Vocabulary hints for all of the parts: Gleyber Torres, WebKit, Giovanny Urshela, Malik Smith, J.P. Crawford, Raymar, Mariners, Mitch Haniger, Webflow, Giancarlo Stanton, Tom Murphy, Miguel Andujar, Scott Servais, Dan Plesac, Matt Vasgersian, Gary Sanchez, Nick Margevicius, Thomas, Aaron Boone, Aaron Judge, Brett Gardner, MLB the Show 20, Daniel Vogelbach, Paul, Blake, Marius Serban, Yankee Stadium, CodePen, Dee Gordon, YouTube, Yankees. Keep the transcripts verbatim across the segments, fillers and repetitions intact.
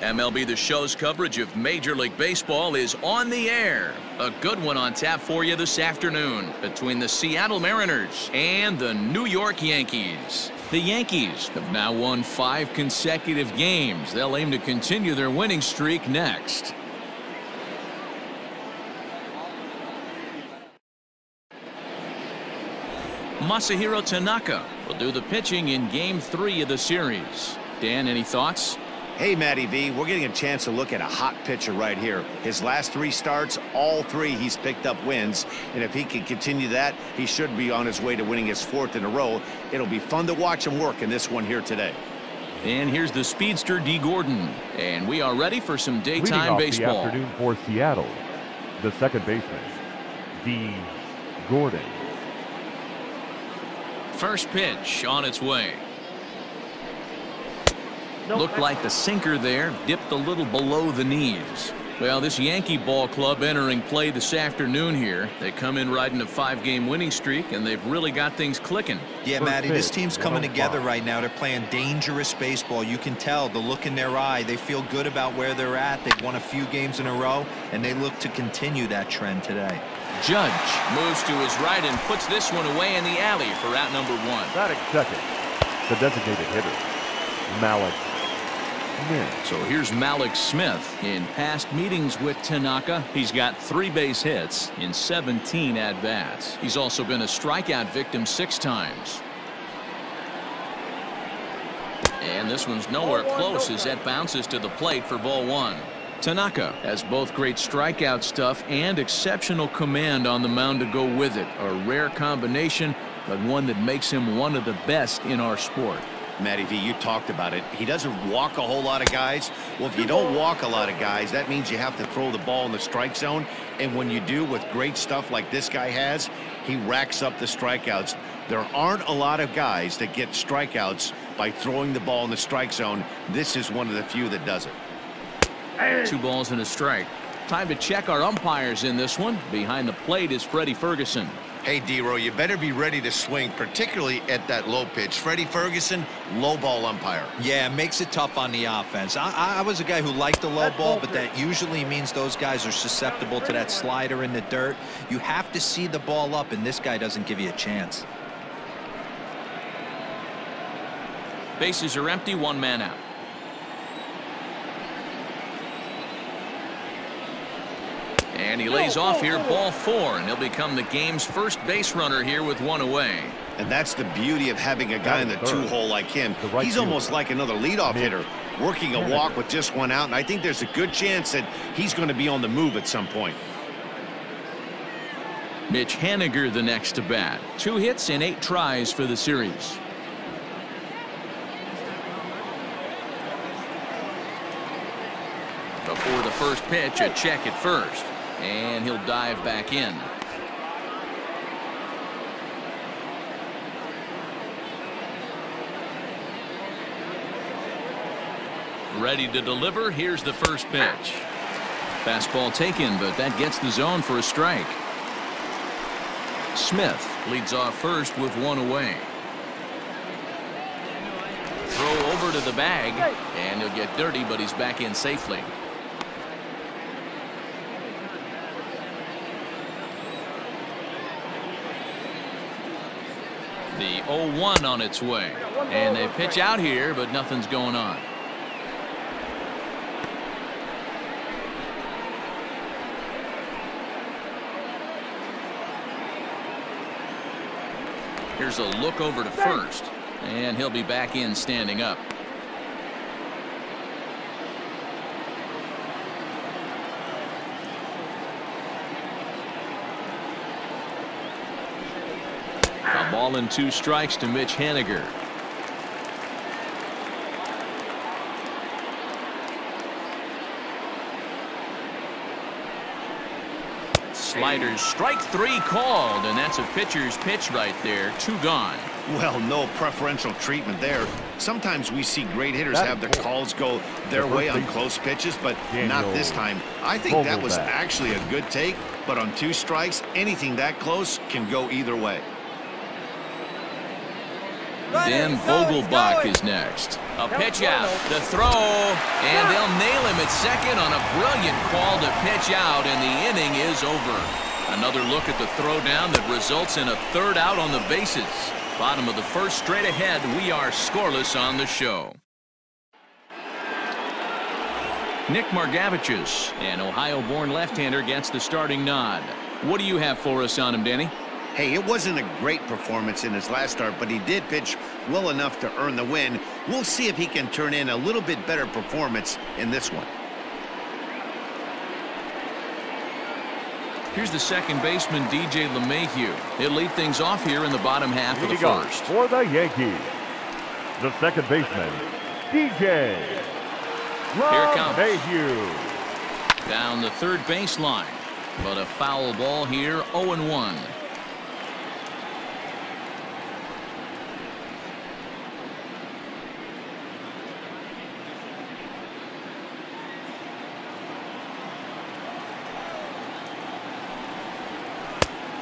M L B The Show's coverage of Major League Baseball is on the air. A good one on tap for you this afternoon between the Seattle Mariners and the New York Yankees. The Yankees have now won five consecutive games. They'll aim to continue their winning streak next. Masahiro Tanaka will do the pitching in game three of the series. Dan, any thoughts? Hey, Matty V, we're getting a chance to look at a hot pitcher right here. His last three starts, all three he's picked up wins, and if he can continue that, he should be on his way to winning his fourth in a row. It'll be fun to watch him work in this one here today. And here's the speedster Dee Gordon, and we are ready for some daytime baseball. Leading off the afternoon for Seattle, the second baseman, Dee Gordon. First pitch on its way. Looked like the sinker there dipped a little below the knees. Well, this Yankee ball club entering play this afternoon here. They come in riding a five-game winning streak, and they've really got things clicking. Yeah, Matty, this team's coming together right now. They're playing dangerous baseball. You can tell the look in their eye. They feel good about where they're at. They've won a few games in a row, and they look to continue that trend today. Judge moves to his right and puts this one away in the alley for out number one. Not accepted. The designated hitter, Malik. So here's Malik Smith. In past meetings with Tanaka, he's got three base hits in seventeen at-bats. He's also been a strikeout victim six times. And this one's nowhere close as that bounces to the plate for ball one. Tanaka has both great strikeout stuff and exceptional command on the mound to go with it. A rare combination, but one that makes him one of the best in our sport. Matty V, you talked about it. He doesn't walk a whole lot of guys. Well, if you don't walk a lot of guys, that means you have to throw the ball in the strike zone. And when you do, with great stuff like this guy has, he racks up the strikeouts. There aren't a lot of guys that get strikeouts by throwing the ball in the strike zone. This is one of the few that does it. Two balls and a strike. Time to check our umpires in this one. Behind the plate is Freddie Ferguson. Hey, D-Row, you better be ready to swing, particularly at that low pitch. Freddie Ferguson, low ball umpire. Yeah, makes it tough on the offense. I, I was a guy who liked the low ball, but that usually means those guys are susceptible to that slider in the dirt. You have to see the ball up, and this guy doesn't give you a chance. Bases are empty, one man out. And he lays off here, ball four, and he'll become the game's first base runner here with one away. And that's the beauty of having a guy in the two-hole like him. He's almost like another leadoff hitter, working a walk with just one out, and I think there's a good chance that he's going to be on the move at some point. Mitch Haniger the next to bat. Two hits and eight tries for the series. Before the first pitch, a check at first. And he'll dive back in. Ready to deliver. Here's the first pitch. Fastball taken, but that gets the zone for a strike. Smith leads off first with one away. Throw over to the bag, and he'll get dirty, but he's back in safely. The oh one on its way, and they pitch out here, but nothing's going on. Here's a look over to first, and he'll be back in standing up. A ball and two strikes to Mitch Haniger. Sliders, strike three called, and that's a pitcher's pitch right there. Two gone. Well, no preferential treatment there. Sometimes we see great hitters have their calls go their way on close pitches, but not this time. I think that was actually a good take, but on two strikes, anything that close can go either way. Dan Vogelbach is next. A pitch out, the throw, and they'll nail him at second on a brilliant call to pitch out, and the inning is over. Another look at the throwdown that results in a third out on the bases. Bottom of the first, straight ahead. We are scoreless on the show. Nick Margevicius, an Ohio-born left-hander, gets the starting nod. What do you have for us on him, Danny? Hey, it wasn't a great performance in his last start, but he did pitch well enough to earn the win. We'll see if he can turn in a little bit better performance in this one. Here's the second baseman, D J LeMahieu. He'll lead things off here in the bottom half of the first. For the Yankees, the second baseman, D J LeMahieu. Down the third baseline, but a foul ball here, oh and one.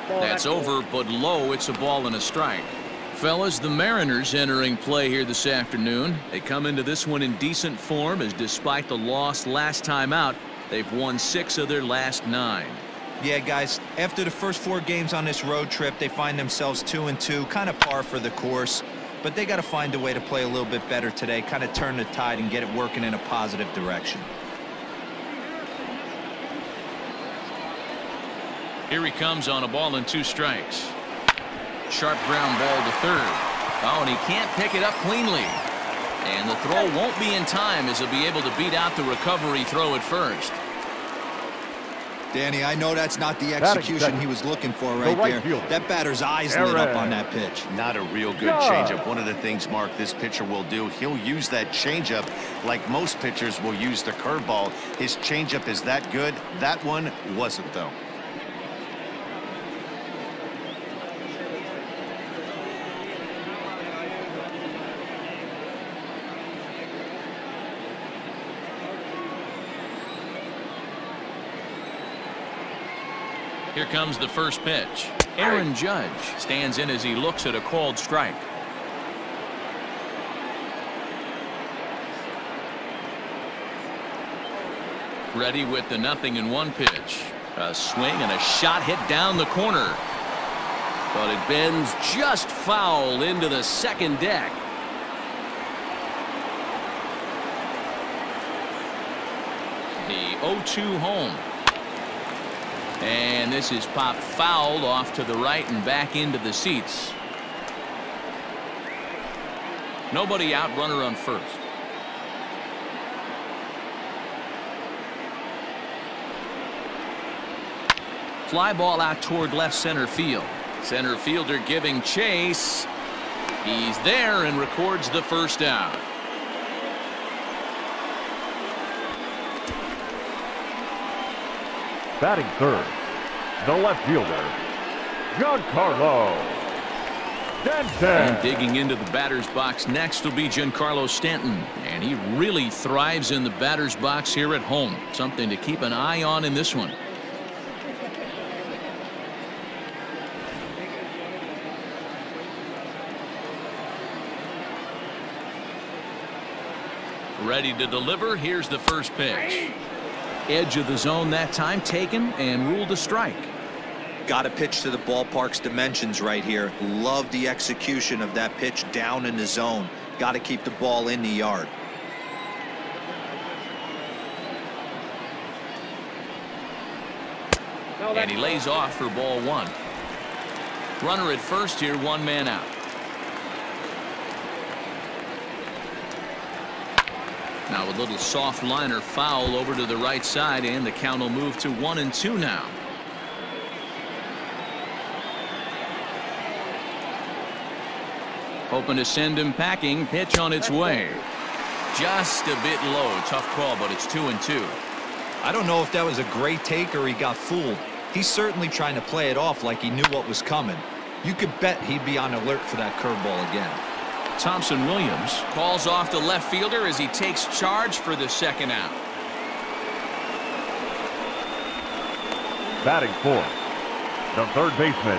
That's over, but low. It's a ball and a strike. Fellas, the Mariners entering play here this afternoon. They come into this one in decent form, as despite the loss last time out, they've won six of their last nine. Yeah, guys, after the first four games on this road trip, they find themselves two and two, kind of par for the course. But they got to find a way to play a little bit better today, kind of turn the tide and get it working in a positive direction. Here he comes on a ball and two strikes. Sharp ground ball to third. Oh, and he can't pick it up cleanly. And the throw won't be in time, as he'll be able to beat out the recovery throw at first. Danny, I know that's not the execution he was looking for right there. That batter's eyes lit up on that pitch. Not a real good changeup. One of the things, Mark, this pitcher will do, he'll use that changeup like most pitchers will use the curveball. His changeup is that good. That one wasn't, though. Here comes the first pitch. Aaron Judge stands in as he looks at a called strike. Ready with the nothing and one pitch. A swing and a shot hit down the corner. But it bends just foul into the second deck. The oh two home. And this is popped foul off to the right and back into the seats. Nobody out, runner on first. Fly ball out toward left center field. Center fielder giving chase. He's there and records the first out. Batting third, the left fielder, Giancarlo Stanton. And digging into the batter's box next will be Giancarlo Stanton. And he really thrives in the batter's box here at home. Something to keep an eye on in this one. Ready to deliver. Here's the first pitch. Edge of the zone that time, taken and ruled a strike. Got to pitch to the ballpark's dimensions right here. Love the execution of that pitch down in the zone. Got to keep the ball in the yard. And he lays off for ball one. Runner at first here, one man out. Now a little soft liner foul over to the right side, and the count will move to one and two now. Hoping to send him packing. Pitch on its way. Just a bit low. Tough call, but it's two and two. I don't know if that was a great take or he got fooled. He's certainly trying to play it off like he knew what was coming. You could bet he'd be on alert for that curveball again. Thompson Williams calls off the left fielder as he takes charge for the second out. Batting fourth, the third baseman,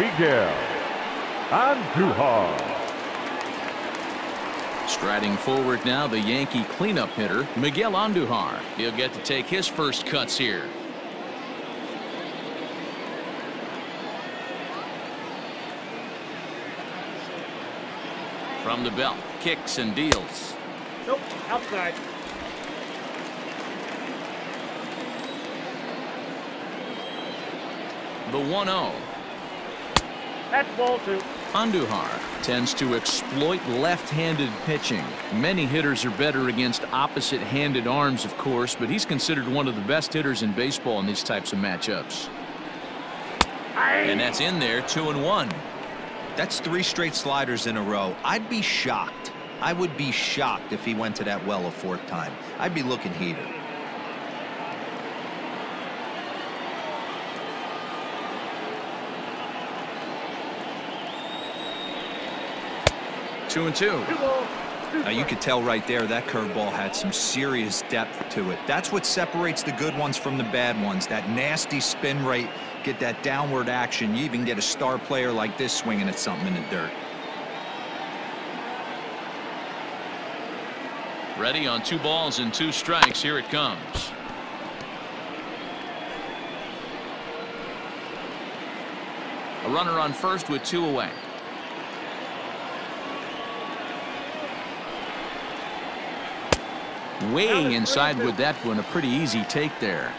Miguel Andujar. Riding forward now, the Yankee cleanup hitter, Miguel Andujar. He'll get to take his first cuts here. From the belt, kicks and deals. Nope, outside. The one oh. That's ball two. Andujar tends to exploit left-handed pitching. Many hitters are better against opposite-handed arms, of course, but he's considered one of the best hitters in baseball in these types of matchups. Aye. And that's in there, two and one. That's three straight sliders in a row. I'd be shocked. I would be shocked if he went to that well a fourth time. I'd be looking heated. Two and two. Now you could tell right there that curveball had some serious depth to it. That's what separates the good ones from the bad ones. That nasty spin rate. Get that downward action. You even get a star player like this swinging at something in the dirt. Ready on two balls and two strikes. Here it comes. A runner on first with two away. Way inside with that one. A pretty easy take there.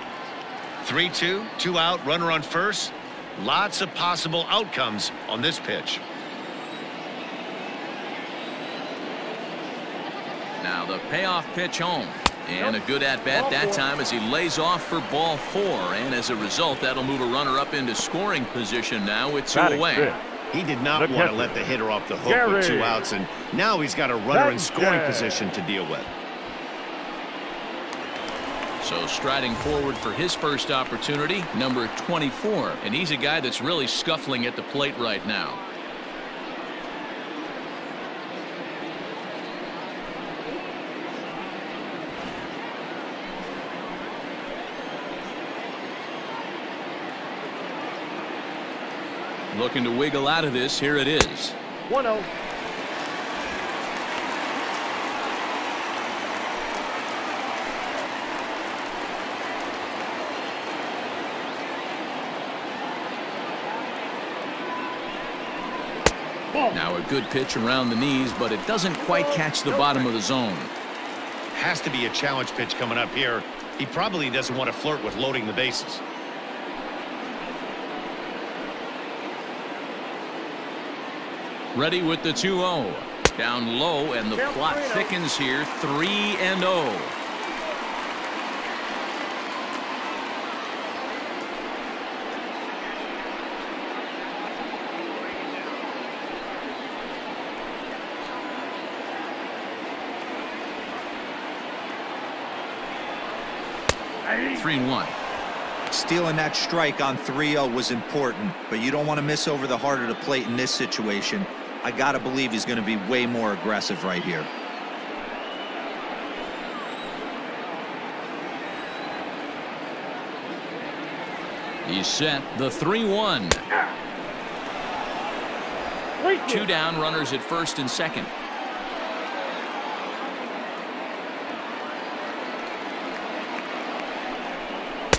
three two, two out, runner on first. Lots of possible outcomes on this pitch. Now the payoff pitch home. And a good at-bat that time as he lays off for ball four. And as a result, that'll move a runner up into scoring position now with two away. He did not want to let the hitter off the hook with two outs. And now he's got a runner in scoring position to deal with. So striding forward for his first opportunity, number twenty-four, and he's a guy that's really scuffling at the plate right now. Looking to wiggle out of this. Here it is. one oh. Now a good pitch around the knees, but it doesn't quite catch the bottom of the zone. Has to be a challenge pitch coming up here. He probably doesn't want to flirt with loading the bases. Ready with the two oh. Down low, and the plot thickens here. three and oh. three and one. Stealing that strike on three oh was important, but you don't want to miss over the heart of the plate in this situation. I got to believe he's going to be way more aggressive right here. He's set. The three one. Two down, runners at first and second.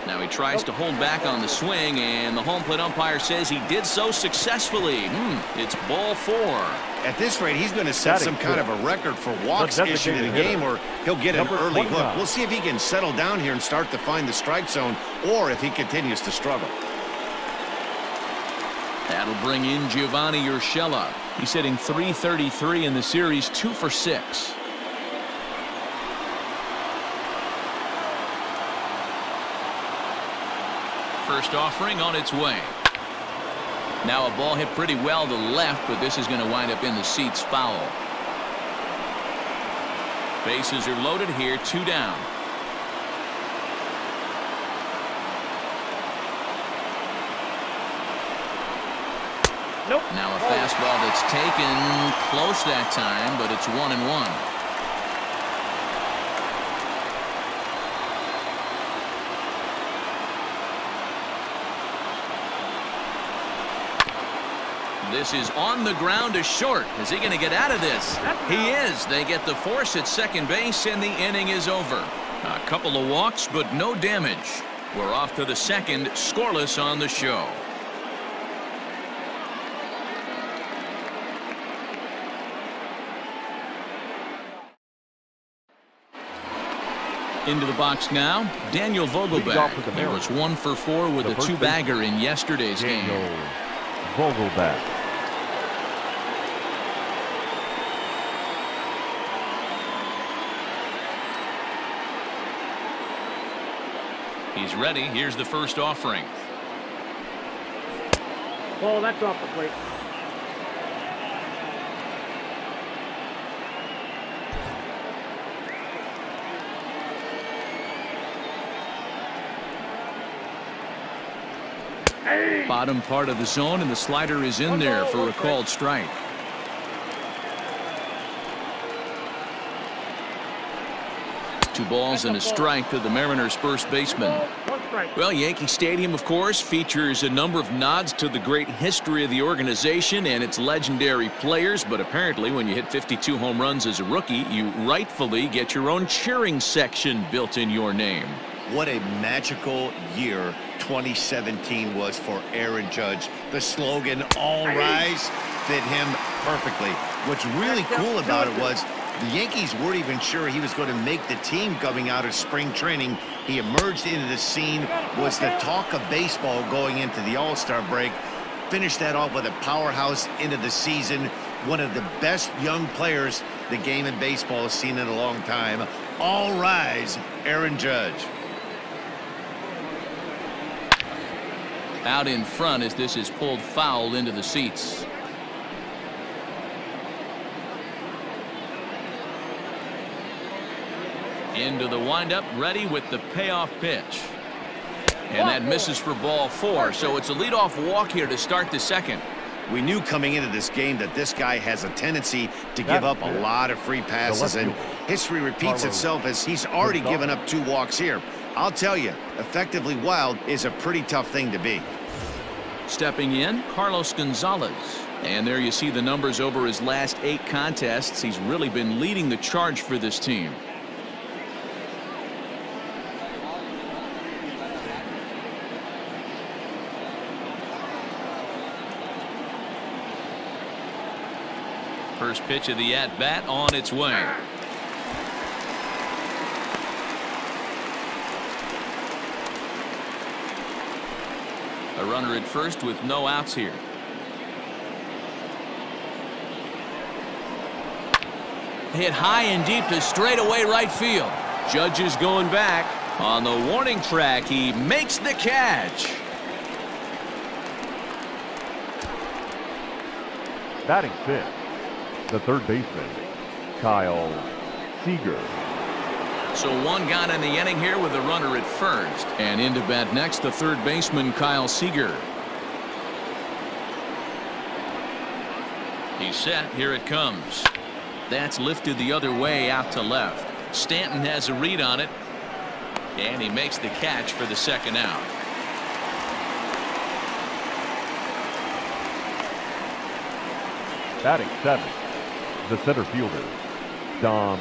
Now he tries to hold back on the swing, and the home plate umpire says he did so successfully. Hmm, it's ball four. At this rate, he's going to set some kind of a record for walks issued in a game, or he'll get an early hook. We'll see if he can settle down here and start to find the strike zone, or if he continues to struggle. That'll bring in Giovanny Urshela. He's hitting three thirty-three in the series, two for six. First offering on its way. Now a ball hit pretty well to left, but this is going to wind up in the seats foul. Bases are loaded here, two down. Nope. Now a fastball that's taken close that time, but it's one and one. This is on the ground to short. Is he going to get out of this? He is. They get the force at second base, and the inning is over. A couple of walks, but no damage. We're off to the second, scoreless on the show. Into the box now, Daniel Vogelbach. There was one for four with a two-bagger in yesterday's game. Vogelbach. He's ready. Here's the first offering. Oh, that's off the plate. Bottom part of the zone, and the slider is in there for a called strike. Two balls and a strike to the Mariners' first baseman. Well, Yankee Stadium, of course, features a number of nods to the great history of the organization and its legendary players, but apparently when you hit fifty-two home runs as a rookie, you rightfully get your own cheering section built in your name. What a magical year twenty seventeen was for Aaron Judge. The slogan, "All Rise," fit him perfectly. What's really cool about it was the Yankees weren't even sure he was going to make the team coming out of spring training. He emerged into the scene, was the talk of baseball going into the All-Star break, finished that off with a powerhouse into the season. One of the best young players the game in baseball has seen in a long time. All rise, Aaron Judge. Out in front as this is pulled foul into the seats. Into the windup, ready with the payoff pitch. And that misses for ball four, so it's a leadoff walk here to start the second. We knew coming into this game that this guy has a tendency to give up a lot of free passes, and history repeats itself as he's already given up two walks here. I'll tell you, effectively wild is a pretty tough thing to be. Stepping in, Carlos Gonzalez. And there you see the numbers over his last eight contests. He's really been leading the charge for this team. First pitch of the at-bat on its way. A runner at first with no outs here. Hit high and deep to straightaway right field. Judge is going back. On the warning track, he makes the catch. Batting fifth, the third baseman, Kyle Seager. So one gone in the inning here with a runner at first. And into bat next, the third baseman, Kyle Seager. He's set. Here it comes. That's lifted the other way out to left. Stanton has a read on it. And he makes the catch for the second out. Batting seven, the center fielder, Dom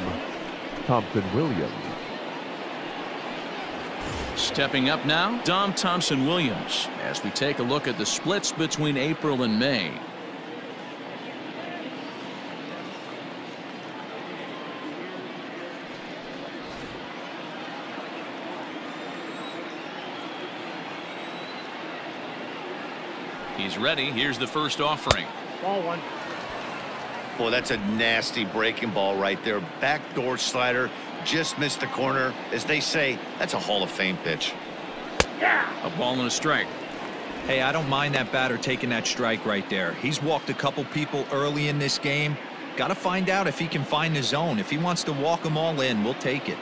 Thompson Williams. Stepping up now, Dom Thompson Williams, as we take a look at the splits between April and May. He's ready. Here's the first offering. Ball one. Boy, that's a nasty breaking ball right there. Backdoor slider, just missed the corner. As they say, that's a Hall of Fame pitch. Yeah. A ball and a strike. Hey, I don't mind that batter taking that strike right there. He's walked a couple people early in this game. Got to find out if he can find the zone. If he wants to walk them all in, we'll take it.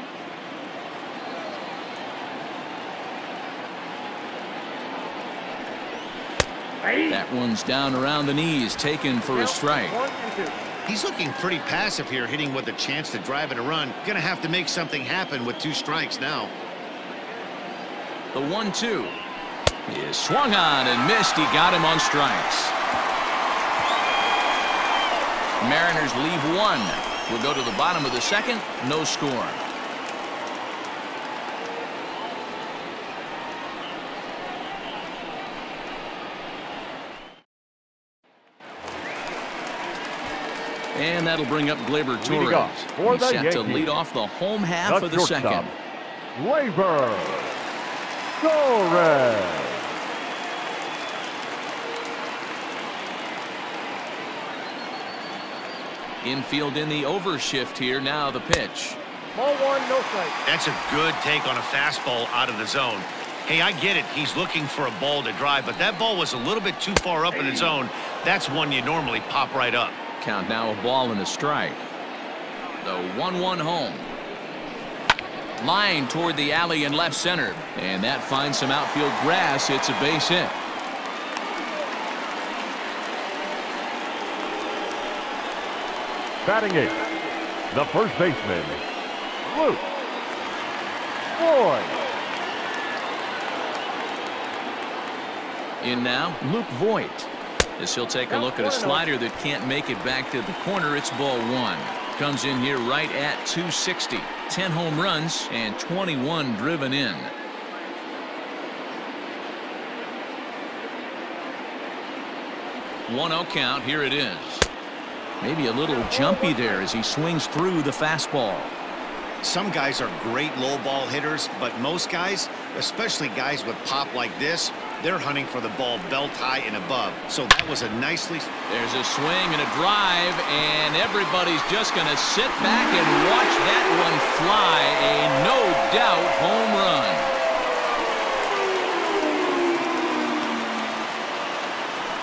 That one's down around the knees, taken for a strike. He's looking pretty passive here, hitting with a chance to drive in a run. Gonna have to make something happen with two strikes now. The one two is swung on and missed. He got him on strikes. Mariners leave one. We'll go to the bottom of the second. No score. And that'll bring up Gleyber Torres. For the Yankees, set to lead off the home half of the second. Gleyber Torres. Infield in the overshift here. Now the pitch. Ball one, no strike. That's a good take on a fastball out of the zone. Hey, I get it. He's looking for a ball to drive, but that ball was a little bit too far up hey. in the zone. That's one you normally pop right up. Count now a ball and a strike. The one one home. Line toward the alley in left center. And that finds some outfield grass. It's a base hit. Batting eight, the first baseman, Luke Voigt. In now, Luke Voigt. As he'll take a look at a slider that can't make it back to the corner, it's ball one. Comes in here right at two sixty. ten home runs and twenty-one driven in. one oh count, here it is. Maybe a little jumpy there as he swings through the fastball. Some guys are great low ball hitters, but most guys, especially guys with pop like this, they're hunting for the ball belt high and above. So that was a nicely. There's a swing and a drive, and everybody's just going to sit back and watch that one fly. A no doubt home run.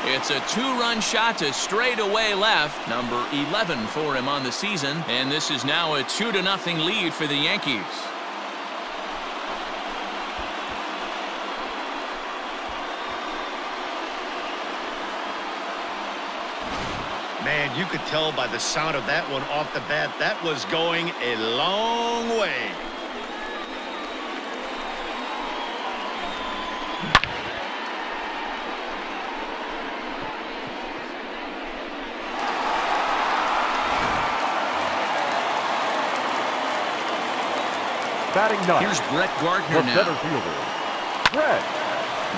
It's a two-run shot to straightaway left, number eleven for him on the season, and this is now a two to nothing lead for the Yankees. Man, you could tell by the sound of that one off the bat, that was going a long way. Batting nine. Here's Brett Gardner now. Better fielder. Brett.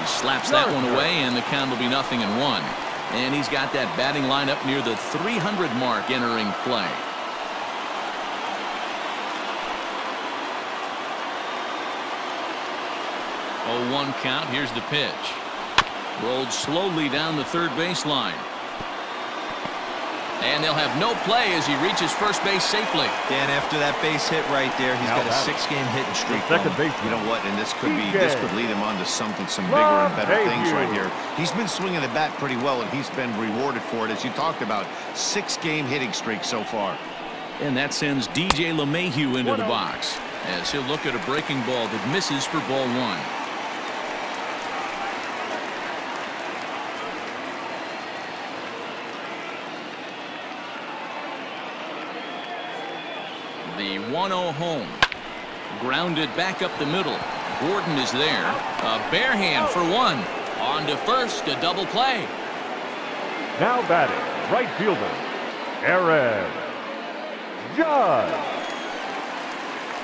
He slaps that one away, and the count will be nothing and one. And he's got that batting lineup near the three hundred mark entering play. oh one count. Here's the pitch. Rolled slowly down the third baseline. And they'll have no play as he reaches first base safely. Dan, after that base hit right there, he's now got a six-game hitting streak. Second base. You know what? And this could be this could lead him on to something, some bigger and better things right here. He's been swinging the bat pretty well, and he's been rewarded for it, as you talked about. Six-game hitting streak so far. And that sends D J LeMahieu into the box as he'll look at a breaking ball that misses for ball one. The one oh home. Grounded back up the middle. Gordon is there. A bare hand for one. On to first, a double play. Now batting, right fielder, Aaron Judge.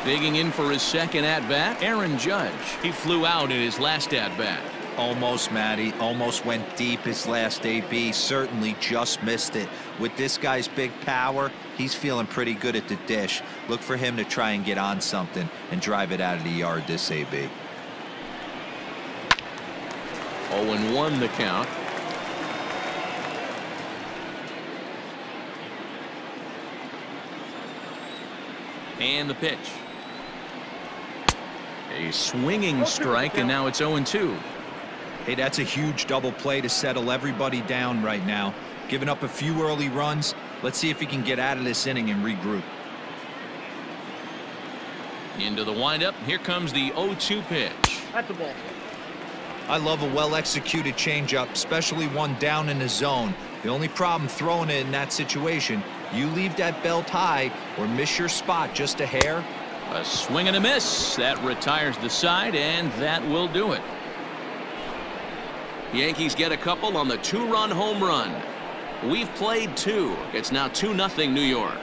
Digging in for his second at-bat, Aaron Judge. He flew out in his last at-bat. Almost, Matty. Almost went deep his last A B. Certainly just missed it. With this guy's big power, he's feeling pretty good at the dish. Look for him to try and get on something and drive it out of the yard this A B. oh one the count. And the pitch. A swinging strike, and now it's oh two. Hey, that's a huge double play to settle everybody down right now. Giving up a few early runs. Let's see if he can get out of this inning and regroup. Into the windup. Here comes the oh two pitch. At the ball. I love a well-executed changeup, especially one down in the zone. The only problem throwing it in that situation, you leave that belt high or miss your spot just a hair. A swing and a miss. That retires the side, and that will do it. Yankees get a couple on the two-run home run. We've played two. It's now two nothing New York.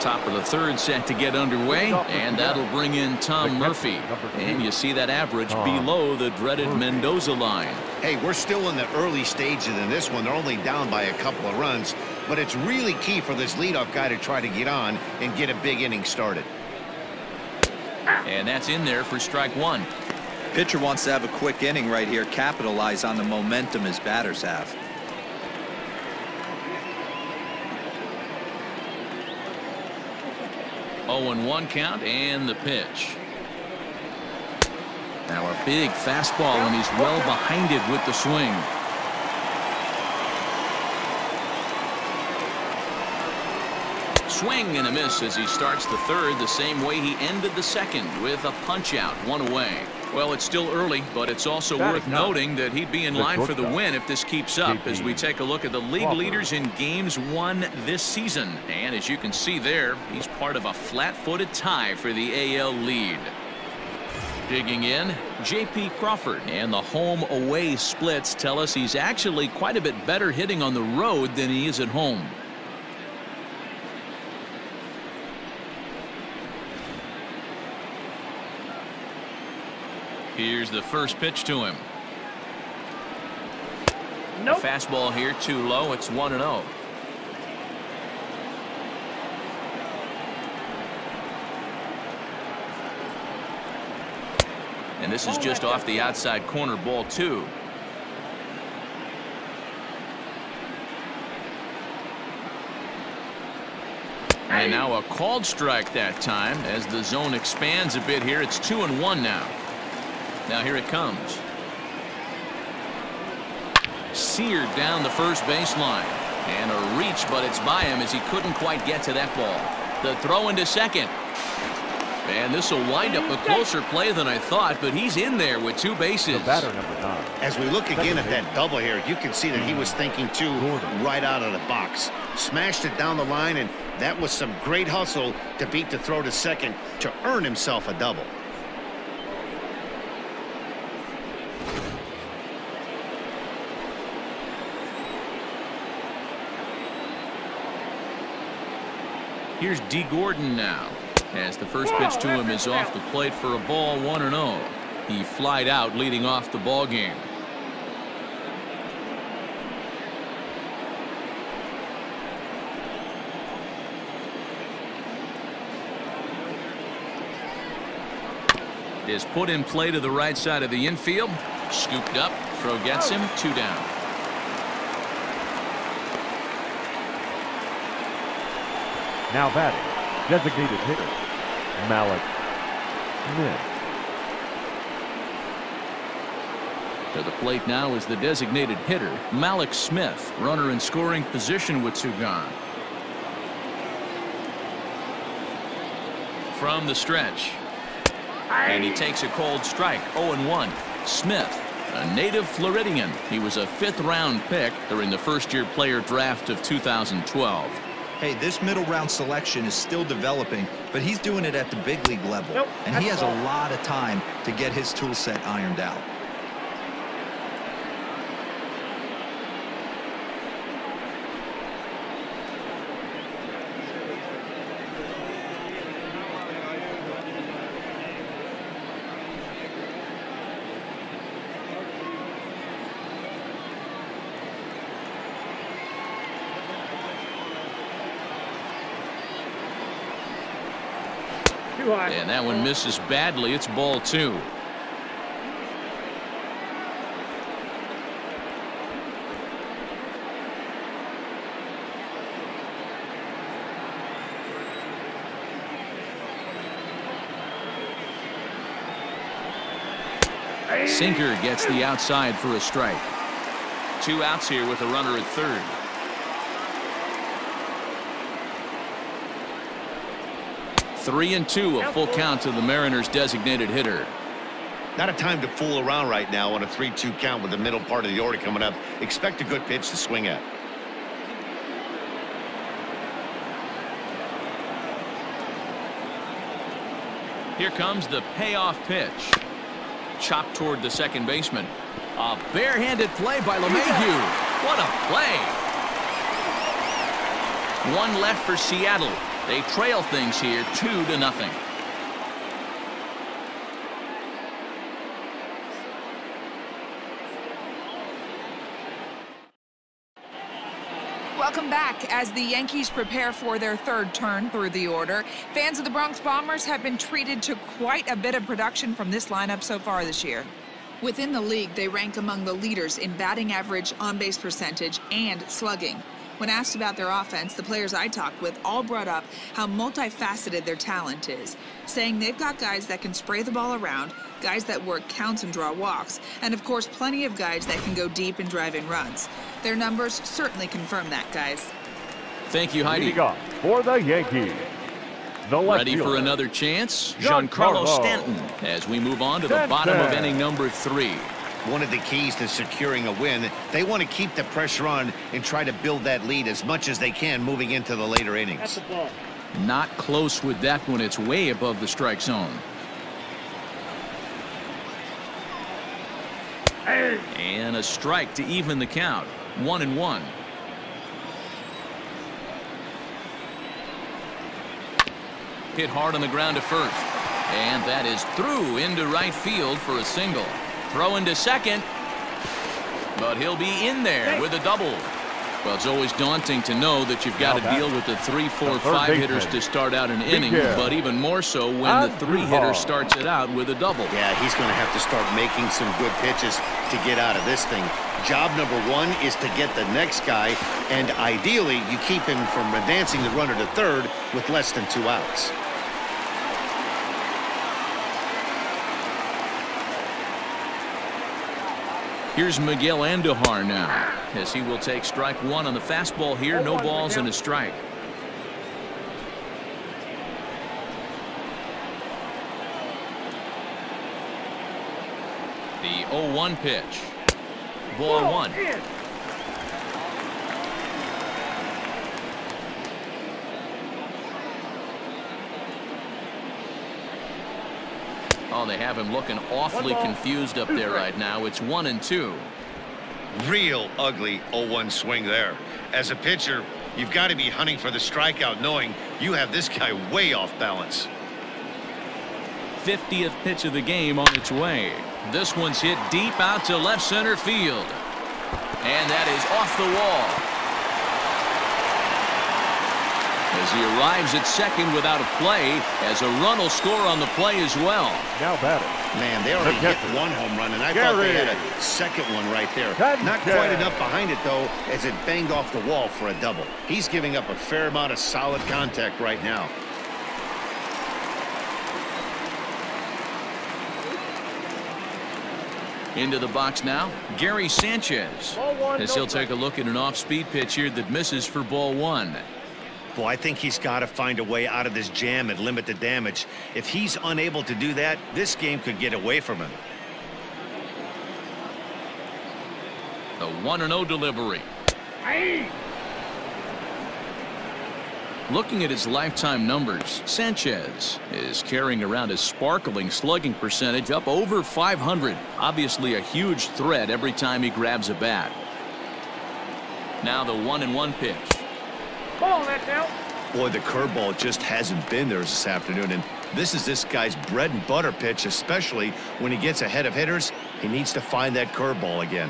Top of the third set to get underway, and that'll bring in Tom Murphy. And you see that average below the dreaded Mendoza line. Hey, we're still in the early stages in this one. They're only down by a couple of runs, but it's really key for this leadoff guy to try to get on and get a big inning started. And that's in there for strike one. Pitcher wants to have a quick inning right here, capitalize on the momentum his batters have. oh one count and the pitch. Now a big fastball, and he's well behind it with the swing. Swing and a miss as he starts the third the same way he ended the second, with a punch out, one away. Well, it's still early, but it's also worth noting that he'd be in line for the win if this keeps up, as we take a look at the league leaders in games won this season. And as you can see there, he's part of a flat-footed tie for the A L lead. Digging in, J P. Crawford, and the home-away splits tell us he's actually quite a bit better hitting on the road than he is at home. Here's the first pitch to him. Nope. Fastball here too low. It's one and oh. And this is just off the outside corner, ball two. And now a called strike that time as the zone expands a bit here. It's two and one now. Now here it comes. Seared down the first baseline. And a reach, but it's by him as he couldn't quite get to that ball. The throw into second. And this will wind up a closer play than I thought, but he's in there with two bases. The batter, number nine. As we look again at that double here, you can see that he was thinking two right out of the box. Smashed it down the line, and that was some great hustle to beat the throw to second to earn himself a double. Here's Dee Gordon now, as the first pitch to him is off the plate for a ball, one and oh. He flied out, leading off the ball game. Is put in play to the right side of the infield, scooped up, throw gets him, two down. Now batting, designated hitter, Malik Smith. To the plate now is the designated hitter, Malik Smith. Runner in scoring position with two gone. From the stretch. And he takes a cold strike, oh and one. Smith, a native Floridian. He was a fifth round pick during the first year player draft of two thousand twelve. Hey, this middle round selection is still developing, but he's doing it at the big league level. Nope, and he has a lot of time to get his tool set ironed out. And that one misses badly. It's ball two. Sinker gets the outside for a strike. Two outs here with a runner at third. Three and two, a full count to the Mariners' designated hitter. Not a time to fool around right now on a three two count with the middle part of the order coming up. Expect a good pitch to swing at. Here comes the payoff pitch. Chopped toward the second baseman. A barehanded play by LeMahieu. What a play. One left for Seattle. They trail things here two to nothing. Welcome back. As the Yankees prepare for their third turn through the order, fans of the Bronx Bombers have been treated to quite a bit of production from this lineup so far this year. Within the league, they rank among the leaders in batting average, on-base percentage, and slugging. When asked about their offense, the players I talked with all brought up how multifaceted their talent is, saying they've got guys that can spray the ball around, guys that work counts and draw walks, and of course plenty of guys that can go deep and drive in runs. Their numbers certainly confirm that, guys. Thank you, Heidi. For the Yankees. The Ready fielder. for another chance? Giancarlo Stanton, as we move on to the bottom of inning number three. One of the keys to securing a win, they want to keep the pressure on and try to build that lead as much as they can moving into the later innings. Not close with that one. It's way above the strike zone. Hey. And a strike to even the count. One and one. Hit hard on the ground to first, and that is through into right field for a single. Throw into second, but he'll be in there with a double. Well, it's always daunting to know that you've got to deal with the three, four, five hitters to start out an inning, but even more so when the three hitter starts it out with a double. Yeah, he's going to have to start making some good pitches to get out of this thing. Job number one is to get the next guy, and ideally you keep him from advancing the runner to third with less than two outs. Here's Miguel Andujar now, as he will take strike one on the fastball here. No balls and a strike. The oh one pitch. Ball one. Oh, they have him looking awfully confused up there right now. It's one and two. Real ugly oh one swing there. As a pitcher, you've got to be hunting for the strikeout, knowing you have this guy way off balance. fiftieth pitch of the game on its way. This one's hit deep out to left center field. And that is off the wall. As he arrives at second without a play, as a run will score on the play as well. Now batter. Man, they already hit one home run, and I Gary. thought they had a second one right there. Cut Not down. quite enough behind it, though, as it banged off the wall for a double. He's giving up a fair amount of solid contact right now. Into the box now, Gary Sanchez. One, as he'll no take a look at an off-speed pitch here that misses for ball one. Well, I think he's got to find a way out of this jam and limit the damage. If he's unable to do that, this game could get away from him. The one and oh delivery. Aye. Looking at his lifetime numbers, Sanchez is carrying around his sparkling slugging percentage up over five hundred. Obviously a huge threat every time he grabs a bat. Now the one and one pitch. Ball, that's out. Boy, the curveball just hasn't been there this afternoon, and this is this guy's bread and butter pitch, especially when he gets ahead of hitters. He needs to find that curveball again.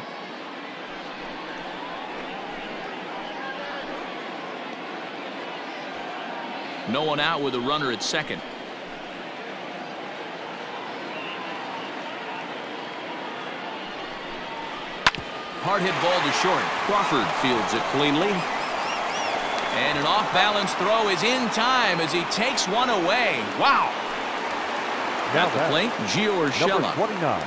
No one out with a runner at second. Hard hit ball to short. Crawford fields it cleanly. And an off-balance throw is in time as he takes one away. Wow. At the plate, Gio Urshela. twenty-nine.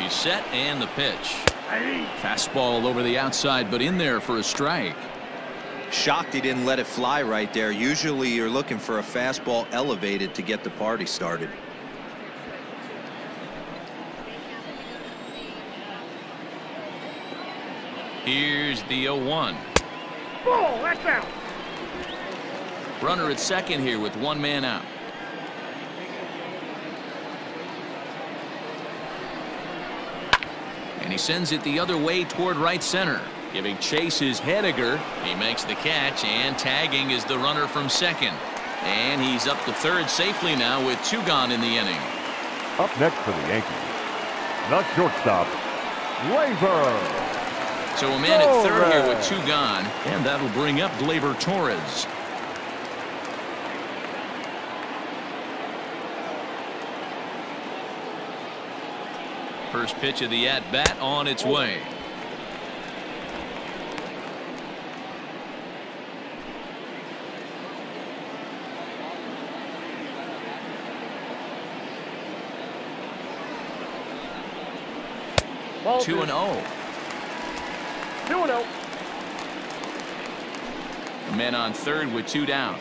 He's set, and the pitch. Fastball over the outside, but in there for a strike. Shocked he didn't let it fly right there. Usually you're looking for a fastball elevated to get the party started. Here's the oh one. Ball, that's out. Runner at second here with one man out. And he sends it the other way toward right center. Giving chase is Haniger. He makes the catch, and tagging is the runner from second. And he's up to third safely now with two gone in the inning. Up next for the Yankees, the shortstop, Gleyber. So a man at third here with two gone, and that'll bring up Gleyber Torres. First pitch of the at-bat on its way. two and oh. two and oh. The men on third with two down.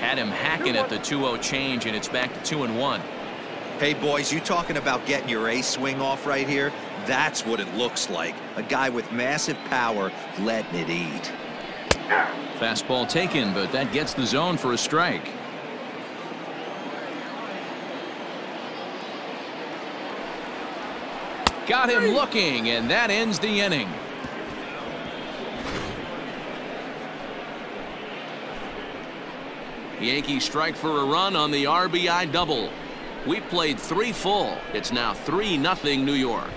Had him hacking at the two oh change, and it's back to two and one. Hey, boys, you talking about getting your ace swing off right here? That's what it looks like. A guy with massive power letting it eat. Fastball taken, but that gets the zone for a strike. Got him looking, and that ends the inning. The Yankees strike for a run on the R B I double. We played three full. It's now three nothing New York.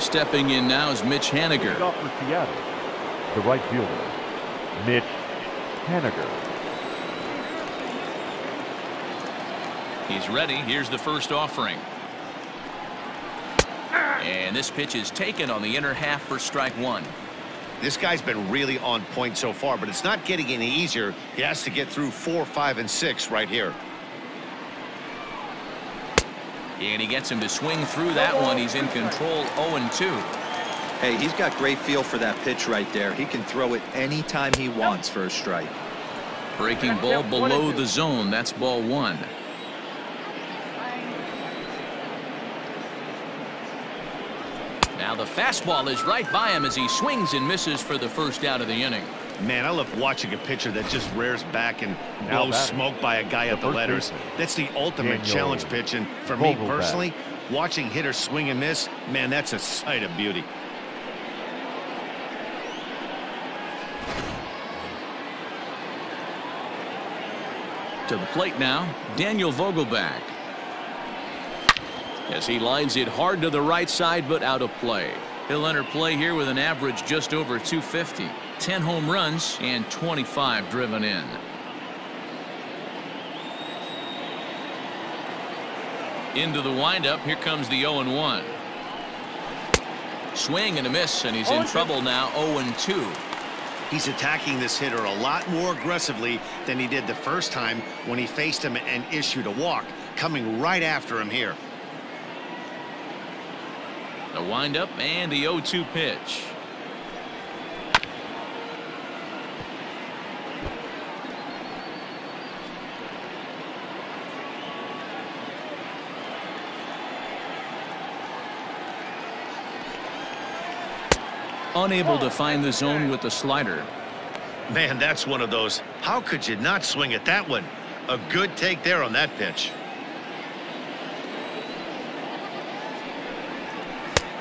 Stepping in now is Mitch Haniger. The right fielder, Mitch Haniger. He's ready. Here's the first offering. And this pitch is taken on the inner half for strike one. This guy's been really on point so far, but it's not getting any easier. He has to get through four, five, and six right here. And he gets him to swing through that one. He's in control, oh and two. Hey, he's got great feel for that pitch right there. He can throw it anytime he wants for a strike. Breaking ball below the zone. That's ball one. Now the fastball is right by him as he swings and misses for the first out of the inning. Man, I love watching a pitcher that just rears back and blows smoke by a guy at the letters. That's the ultimate challenge pitch. And for me personally, watching hitters swing and miss, man, that's a sight of beauty. To the plate now, Daniel Vogelbach. As he lines it hard to the right side, but out of play. He'll enter play here with an average just over two fifty, ten home runs, and twenty-five driven in. Into the windup, here comes the oh and one. Swing and a miss, and he's in trouble now, oh and two. He's attacking this hitter a lot more aggressively than he did the first time when he faced him and issued a walk, coming right after him here. The windup and the oh two pitch. Unable to find the zone with the slider. Man, that's one of those. How could you not swing at that one? A good take there on that pitch.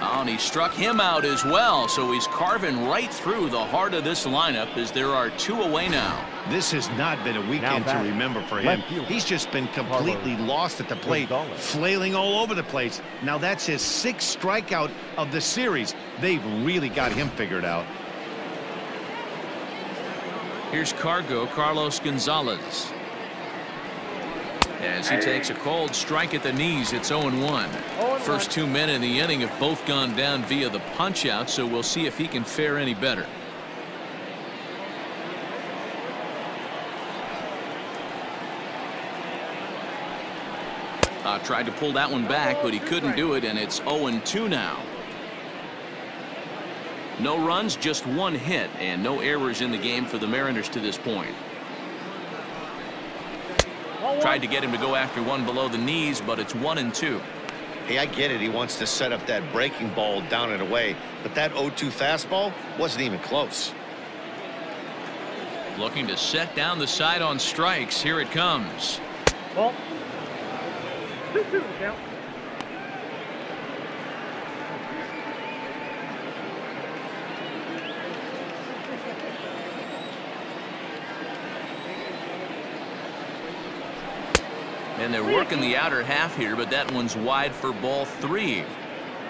Oh, and he struck him out as well, so he's carving right through the heart of this lineup as there are two away now. This has not been a weekend to remember for him. He's just been completely lost at the plate, flailing all over the place. Now that's his sixth strikeout of the series. They've really got him figured out. Here's Cargo Carlos Gonzalez. As he takes a cold strike at the knees, it's oh and one. First two men in the inning have both gone down via the punch out, so we'll see if he can fare any better. Uh, tried to pull that one back, but he couldn't do it, and it's oh and two now. No runs, just one hit, and no errors in the game for the Mariners to this point. Tried to get him to go after one below the knees, but it's one and two. Hey, I get it. He wants to set up that breaking ball down and away, but that oh two fastball wasn't even close. Looking to set down the side on strikes. Here it comes. Well, two two count. And they're working the outer half here, but that one's wide for ball three.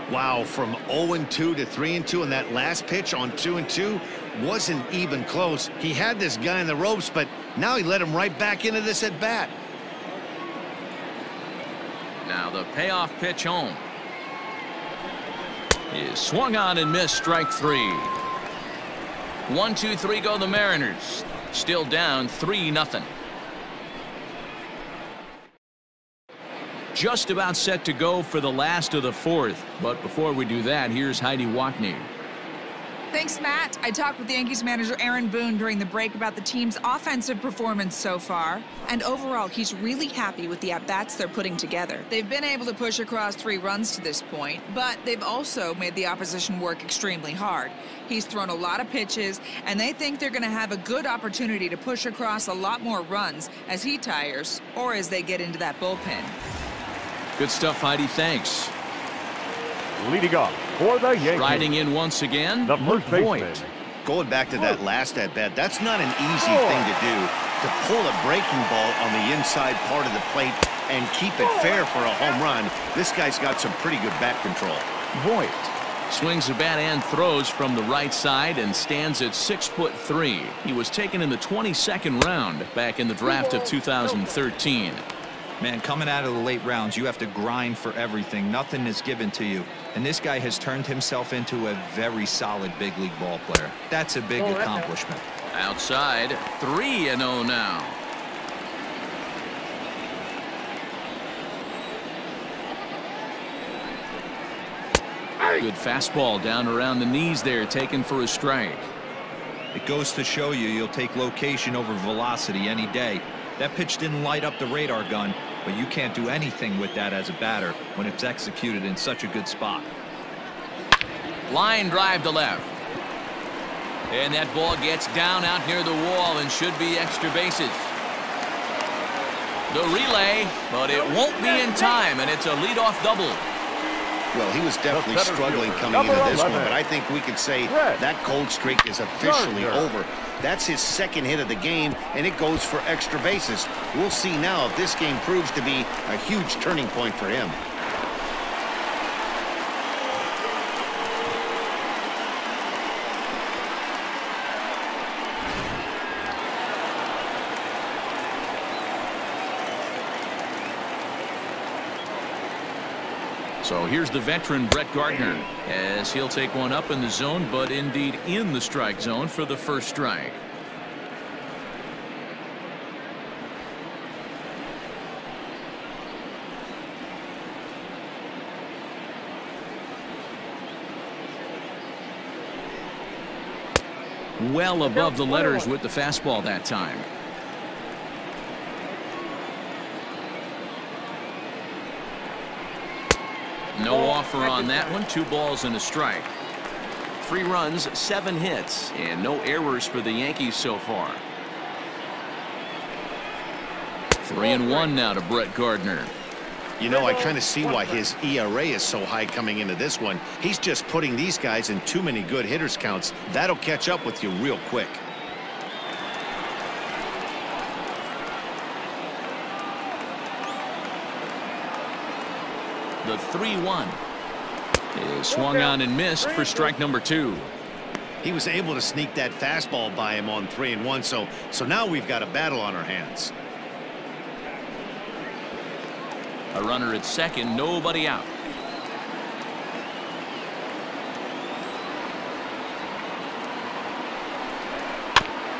Wow, from oh and two to three and two, and that last pitch on two and two wasn't even close. He had this guy in the ropes, but now he let him right back into this at bat. Now the payoff pitch home is swung on and missed, strike three. One, two, three go the Mariners. Still down three nothing. Just about set to go for the last of the fourth. But before we do that, here's Heidi Watney. Thanks, Matt. I talked with the Yankees manager Aaron Boone during the break about the team's offensive performance so far. And overall, he's really happy with the at-bats they're putting together. They've been able to push across three runs to this point, but they've also made the opposition work extremely hard. He's thrown a lot of pitches, and they think they're going to have a good opportunity to push across a lot more runs as he tires or as they get into that bullpen. Good stuff, Heidi. Thanks. Leading off for the Yankees. Riding in once again. The first baseman. Going back to that last at bat, that's not an easy oh. thing to do. To pull a breaking ball on the inside part of the plate and keep it fair for a home run. This guy's got some pretty good bat control. Voigt swings the bat and throws from the right side and stands at six foot three. He was taken in the twenty-second round back in the draft of two thousand thirteen. Man, coming out of the late rounds, you have to grind for everything. Nothing is given to you. And this guy has turned himself into a very solid big league ball player. That's a big oh, accomplishment. Outside, three and oh now. Good fastball down around the knees there, taken for a strike. It goes to show you, you'll take location over velocity any day. That pitch didn't light up the radar gun, but you can't do anything with that as a batter when it's executed in such a good spot. Line drive to left. And that ball gets down out near the wall and should be extra bases. The relay, but it won't be in time, and it's a leadoff double. Well, he was definitely struggling coming into this one, but I think we can say that cold streak is officially over. That's his second hit of the game, and it goes for extra bases. We'll see now if this game proves to be a huge turning point for him. So here's the veteran Brett Gardner as he'll take one up in the zone, but indeed in the strike zone for the first strike. Well above the letters with the fastball that time. No offer on that one. Two balls and a strike. Three runs, seven hits, and no errors for the Yankees so far. Three and one now to Brett Gardner. You know, I kind of see why his E R A is so high coming into this one. He's just putting these guys in too many good hitters counts. That'll catch up with you real quick. The three one is swung on and missed for strike number two. He was able to sneak that fastball by him on three and one, so so now we've got a battle on our hands. A runner at second, nobody out.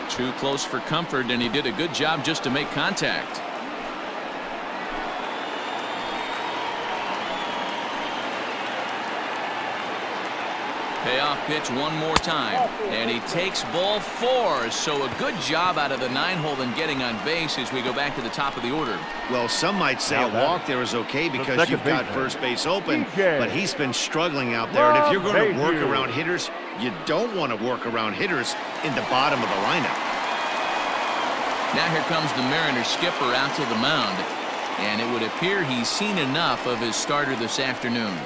Too close for comfort, and he did a good job just to make contact. Payoff pitch one more time, and he takes ball four. So a good job out of the nine hole and getting on base as we go back to the top of the order. Well, some might say a walk there is okay because you've got first base open, but he's been struggling out there. And if you're going to work around hitters, you don't want to work around hitters in the bottom of the lineup. Now here comes the Mariners skipper out to the mound, and it would appear he's seen enough of his starter this afternoon.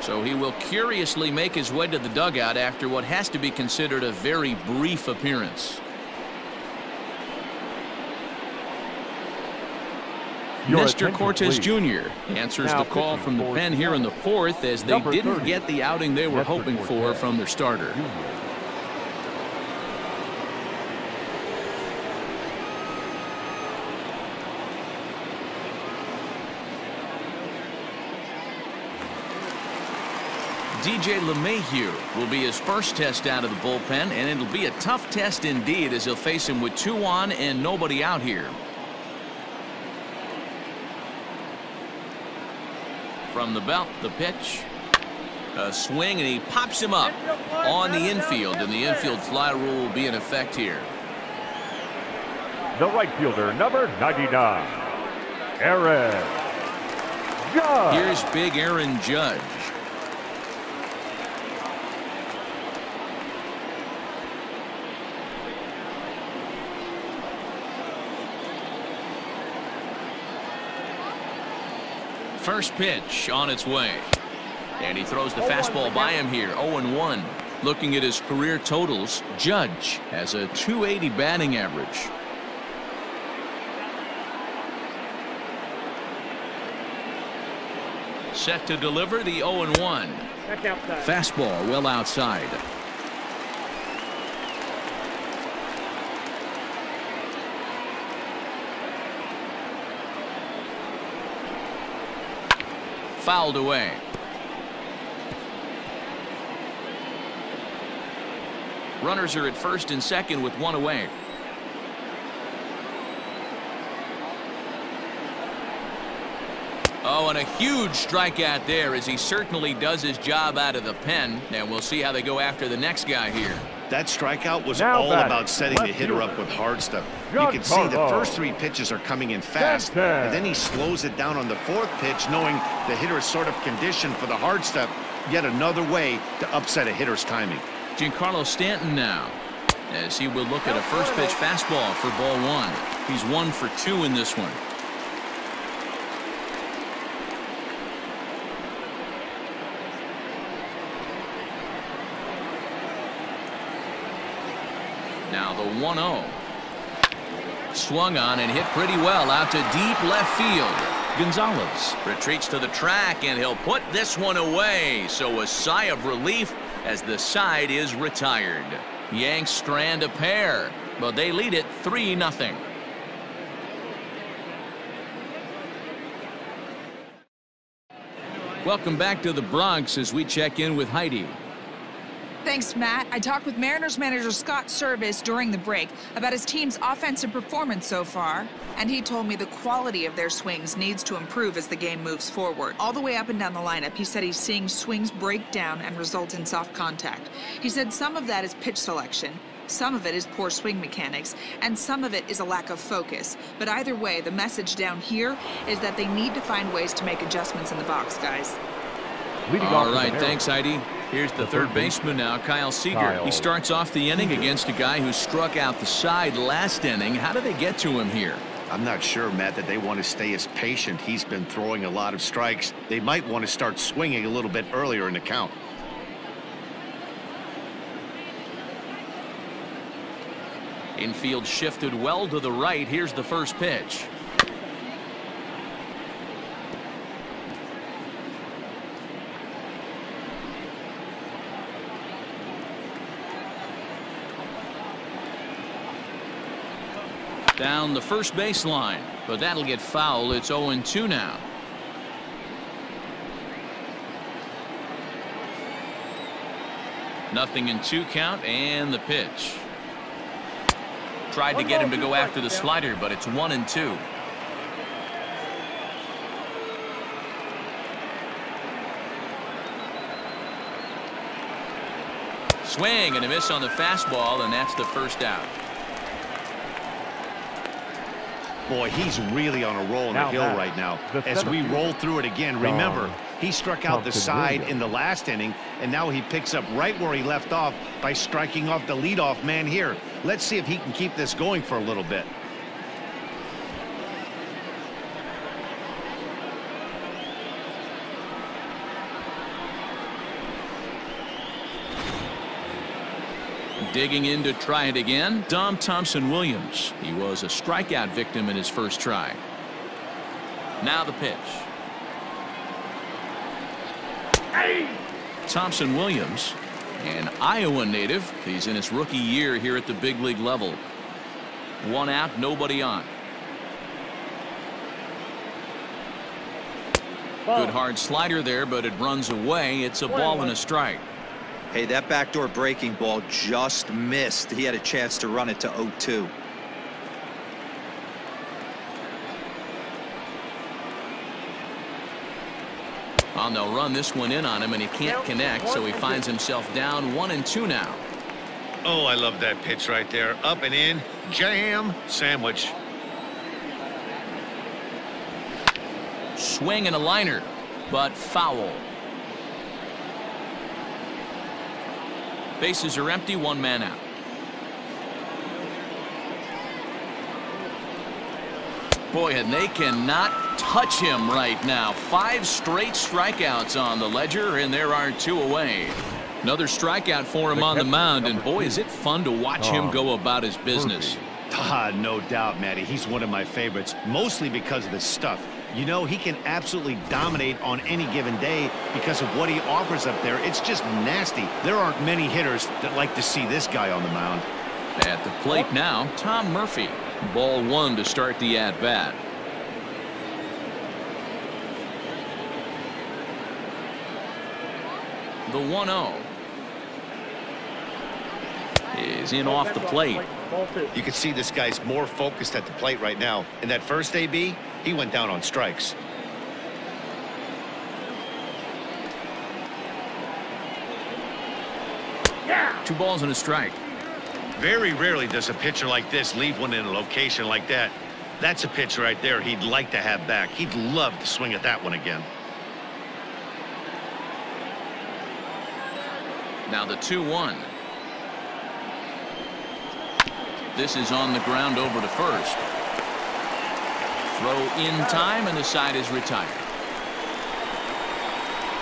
So he will curiously make his way to the dugout after what has to be considered a very brief appearance. Mister Cortes Junior answers the call from the pen here in the fourth as they didn't get the outing they were hoping for from their starter. D J LeMahieu will be his first test out of the bullpen, and it'll be a tough test indeed as he'll face him with two on and nobody out here. From the belt, the pitch, a swing, and he pops him up on the infield, and the infield fly rule will be in effect here. The right fielder, number ninety-nine, Aaron Judge. Here's big Aaron Judge. First pitch on its way, and he throws the fastball by him here. oh and one. Looking at his career totals, Judge has a two eighty batting average. Set to deliver the oh and one. Fastball well outside. Fouled away. Runners are at first and second with one away. Oh, and a huge strikeout there as he certainly does his job out of the pen. And we'll see how they go after the next guy here. That strikeout was now all batting. about setting Let's the hitter up with hard stuff. You can see the first three pitches are coming in fast, and then he slows it down on the fourth pitch, knowing the hitter is sort of conditioned for the hard stuff. Yet another way to upset a hitter's timing. Giancarlo Stanton now, as he will look at a first pitch fastball for ball one. He's one for two in this one. Now the one oh. Swung on and hit pretty well out to deep left field. Gonzalez retreats to the track, and he'll put this one away. So a sigh of relief as the side is retired. Yanks strand a pair, but they lead it three nothing. Welcome back to the Bronx as we check in with Heidi. Thanks, Matt. I talked with Mariners manager Scott Servais during the break about his team's offensive performance so far, and he told me the quality of their swings needs to improve as the game moves forward. All the way up and down the lineup, he said he's seeing swings break down and result in soft contact. He said some of that is pitch selection, some of it is poor swing mechanics, and some of it is a lack of focus. But either way, the message down here is that they need to find ways to make adjustments in the box, guys. All right, thanks, Heidi. Here's the third baseman now, Kyle Seager. He starts off the inning against a guy who struck out the side last inning. How do they get to him here? I'm not sure, Matt, that they want to stay as patient. He's been throwing a lot of strikes. They might want to start swinging a little bit earlier in the count. Infield shifted well to the right. Here's the first pitch. Down the first baseline, but that'll get foul. It's oh and two now. Nothing in two count, and the pitch. Tried to get him to go after the slider, but it's one and two. Swing and a miss on the fastball, and that's the first out. Boy, he's really on a roll in the hill right now. As we roll through it again, remember, he struck out the side in the last inning, and now he picks up right where he left off by striking off the leadoff man here. Let's see if he can keep this going for a little bit. Digging in to try it again, Dom Thompson Williams. He was a strikeout victim in his first try. Now the pitch. Hey. Thompson Williams, an Iowa native. He's in his rookie year here at the big league level. One out, nobody on. Ball. Good hard slider there, but it runs away. It's a ball and a strike. Hey, that backdoor breaking ball just missed. He had a chance to run it to oh two. And they'll run this one in on him, and he can't connect, so he finds himself down one and two now. Oh, I love that pitch right there. Up and in, jam sandwich. Swing and a liner, but foul. Bases are empty, one man out. Boy, and they cannot touch him right now. Five straight strikeouts on the ledger, and there are two away. Another strikeout for him on the mound, and boy, is it fun to watch him go about his business. Ah, no doubt, Matty. He's one of my favorites, mostly because of his stuff. You know, he can absolutely dominate on any given day because of what he offers up there. It's just nasty. There aren't many hitters that like to see this guy on the mound. At the plate now, Tom Murphy. Ball one to start the at-bat. The one oh is in off the plate. You can see this guy's more focused at the plate right now. In that first A B, he went down on strikes. Yeah. Two balls and a strike. Very rarely does a pitcher like this leave one in a location like that. That's a pitch right there he'd like to have back. He'd love to swing at that one again. Now the two one. This is on the ground over to first. Throw in time, and the side is retired.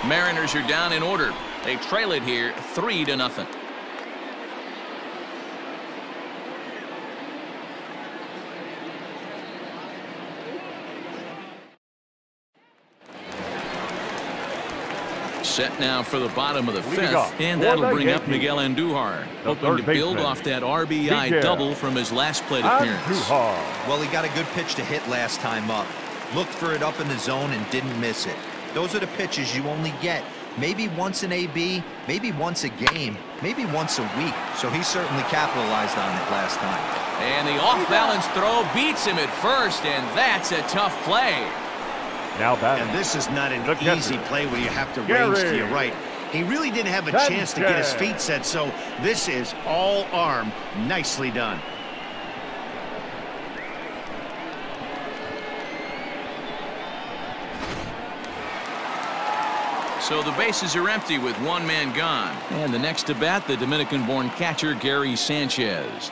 Mariners are down in order. They trail it here three to nothing. Set now for the bottom of the fifth, and that'll bring up Miguel Andujar, hoping to build off that R B I double from his last plate appearance. Well, he got a good pitch to hit last time up. Looked for it up in the zone and didn't miss it. Those are the pitches you only get maybe once an A B, maybe once a game, maybe once a week. So he certainly capitalized on it last time. And the off-balance throw beats him at first, and that's a tough play. Now batting. And this is not an Look easy play where you have to Gary. range to your right. He really didn't have a Sanchez. chance to get his feet set, so this is all arm. Nicely done. So the bases are empty with one man gone. And the next to bat, the Dominican-born catcher, Gary Sanchez.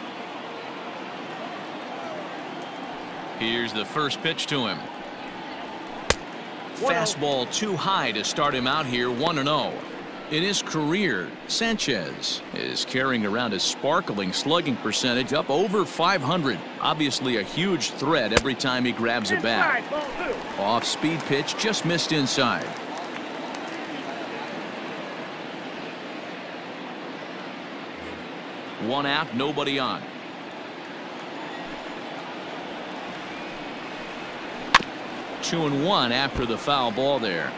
Here's the first pitch to him. Fastball too high to start him out here, one and oh. In his career, Sanchez is carrying around a sparkling slugging percentage up over five hundred. Obviously a huge threat every time he grabs a bat. Off-speed pitch just missed inside. One out, nobody on. Two and one after the foul ball there.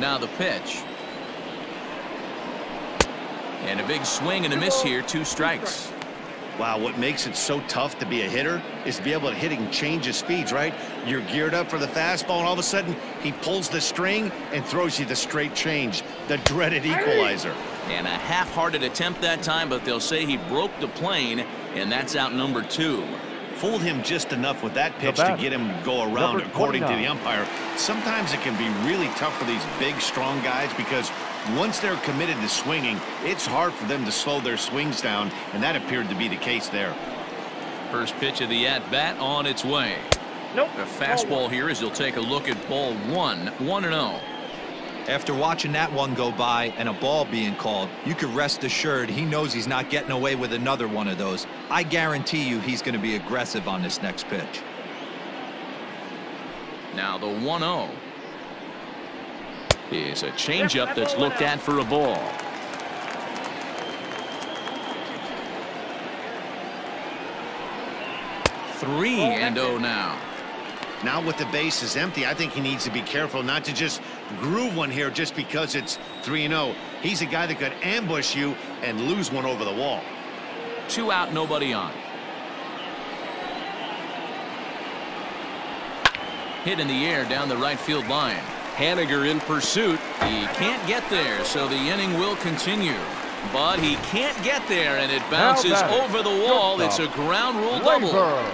Now the pitch. And a big swing and a miss here. Two strikes. Wow, what makes it so tough to be a hitter is to be able to hit and change his speeds, right? You're geared up for the fastball, and all of a sudden, he pulls the string and throws you the straight change, the dreaded equalizer. And a half-hearted attempt that time, but they'll say he broke the plane, and that's out number two. Fooled him just enough with that pitch to get him to go around, number according to the umpire. Sometimes it can be really tough for these big, strong guys because once they're committed to swinging, it's hard for them to slow their swings down, and that appeared to be the case there. First pitch of the at-bat on its way. Nope. The fastball here is he'll take a look at ball one, one and oh. After watching that one go by and a ball being called, you could rest assured he knows he's not getting away with another one of those. I guarantee you he's going to be aggressive on this next pitch. Now the one oh is a changeup that's looked at for a ball. three and oh now. Now with the bases empty, I think he needs to be careful not to just groove one here just because it's three and oh. He's a guy that could ambush you and lose one over the wall. Two out, nobody on. Hit in the air down the right field line. Haniger in pursuit. He can't get there, so the inning will continue. But he can't get there, and it bounces over the wall. It's a ground rule double.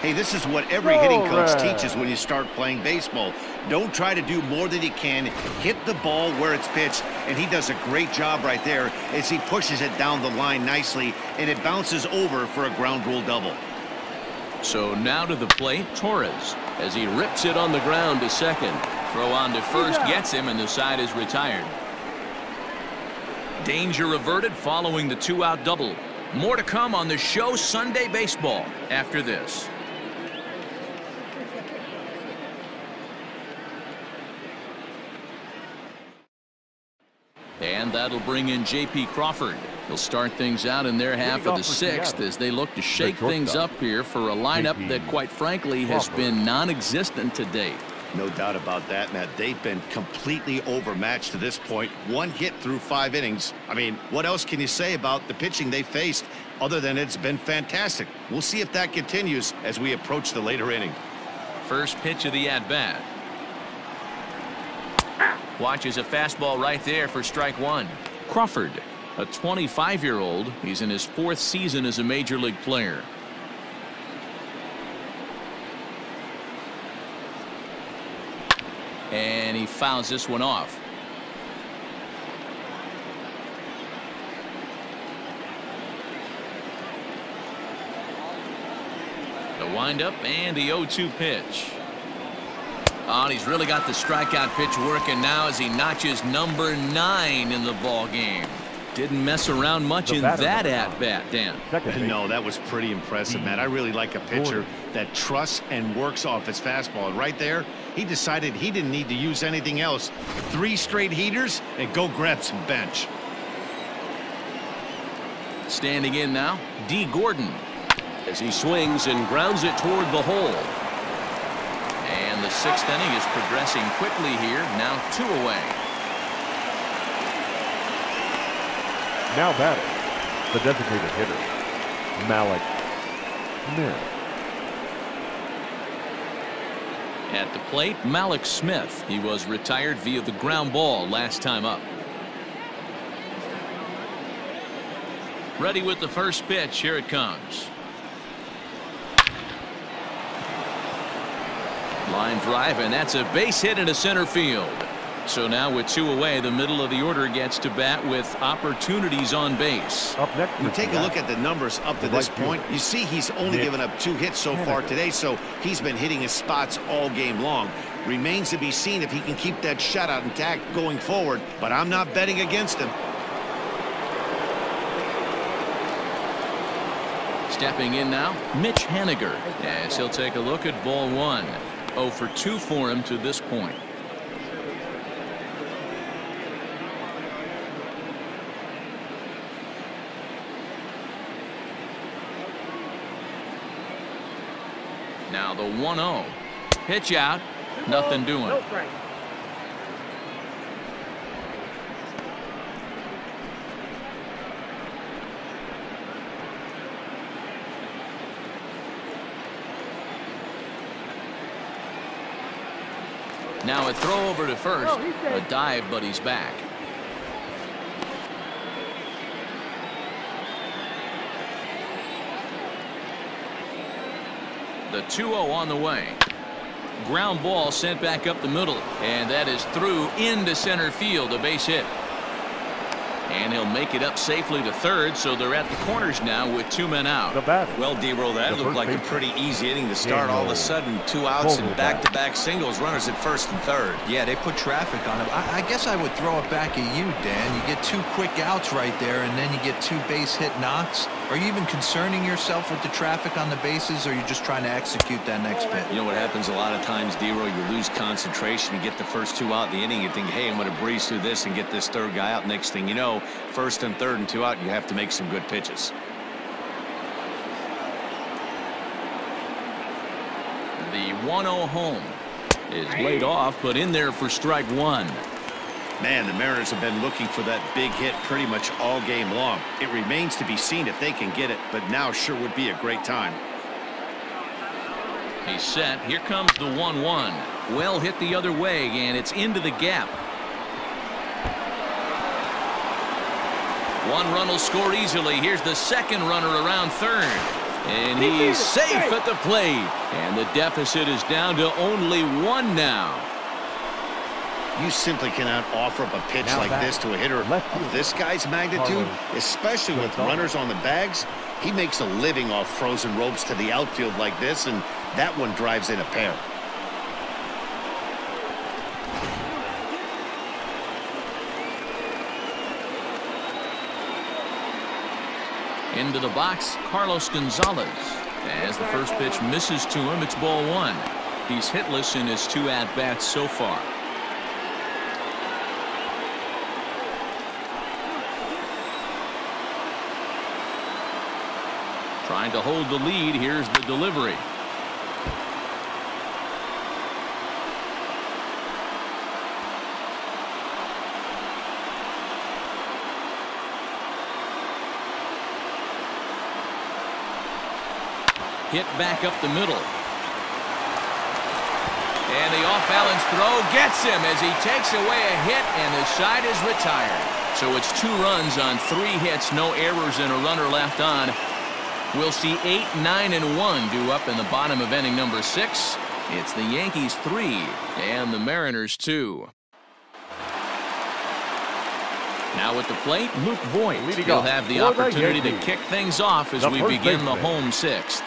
Hey, this is what every hitting coach teaches when you start playing baseball. Don't try to do more than you can. Hit the ball where it's pitched, and he does a great job right there as he pushes it down the line nicely, and it bounces over for a ground rule double. So now to the plate, Torres, as he rips it on the ground to second. Throw on to first, gets him, and the side is retired. Danger averted following the two-out double. More to come on the show Sunday Baseball after this. And that'll bring in J P. Crawford. He'll start things out in their half of the sixth as they look to shake things up here for a lineup that, quite frankly, has been non-existent to date. No doubt about that, Matt. They've been completely overmatched to this point. One hit through five innings. I mean, what else can you say about the pitching they faced other than it's been fantastic? We'll see if that continues as we approach the later inning. First pitch of the at-bat. Watches a fastball right there for strike one. Crawford, a twenty-five-year-old, he's in his fourth season as a major league player. And he fouls this one off. The windup and the oh two pitch. Oh, and he's really got the strikeout pitch working now as he notches number nine in the ball game. Didn't mess around much in that at-bat, Dan. No, that was pretty impressive, man. I really like a pitcher that trusts and works off his fastball. And right there, he decided he didn't need to use anything else. Three straight heaters and go grab some bench. Standing in now, Dee Gordon, as he swings and grounds it toward the hole. The sixth inning is progressing quickly here. Now two away. Now batting, the designated hitter, Malik Smith. At the plate, Malik Smith. He was retired via the ground ball last time up. Ready with the first pitch. Here it comes. Line drive, and that's a base hit into center field. So now with two away, the middle of the order gets to bat with opportunities on base. Up next, you take a look at the numbers up to this point. You see he's only given up two hits so far today, so he's been hitting his spots all game long. Remains to be seen if he can keep that shutout intact going forward, but I'm not betting against him. Stepping in now, Mitch Haniger, as he'll take a look at ball one. oh for two for him to this point. Now the one oh. Pitch out. Nothing doing. No strike. Now a throw over to first. A dive, but he's back. The two oh on the way. Ground ball sent back up the middle, and that is through into center field, a base hit. And he'll make it up safely to third, so they're at the corners now with two men out. The bat. Well, D-roll, that looked like a pretty easy inning to start. All of a sudden, two outs and back-to-back singles, runners at first and third. Yeah, they put traffic on him. I, I guess I would throw it back at you, Dan. You get two quick outs right there, and then you get two base hit knocks. Are you even concerning yourself with the traffic on the bases, or are you just trying to execute that next pitch? You know what happens a lot of times, D-roll, you lose concentration. You get the first two out in the inning, you think, hey, I'm going to breeze through this and get this third guy out. Next thing you know, first and third and two out, you have to make some good pitches. The one oh home is laid off, but in there for strike one. Man, the Mariners have been looking for that big hit pretty much all game long. It remains to be seen if they can get it, but now sure would be a great time. He's set. Here comes the one one. Well hit the other way, and it's into the gap. One run will score easily. Here's the second runner around third. And he's safe at the plate. And the deficit is down to only one now. You simply cannot offer up a pitch now like this to a hitter of this guy's magnitude, especially with runners on the bags. He makes a living off frozen ropes to the outfield like this, and that one drives in a pair. Into the box, Carlos Gonzalez. As the first pitch misses to him, it's ball one. He's hitless in his two at-bats so far. Trying to hold the lead. Here's the delivery. Hit back up the middle. And the off-balance throw gets him as he takes away a hit, and the side is retired. So it's two runs on three hits, no errors, and a runner left on. We'll see eight, nine, and one due up in the bottom of inning number six. It's the Yankees three and the Mariners two. Now at the plate, Luke Voigt. He'll have the opportunity to kick things off as we begin the home sixth.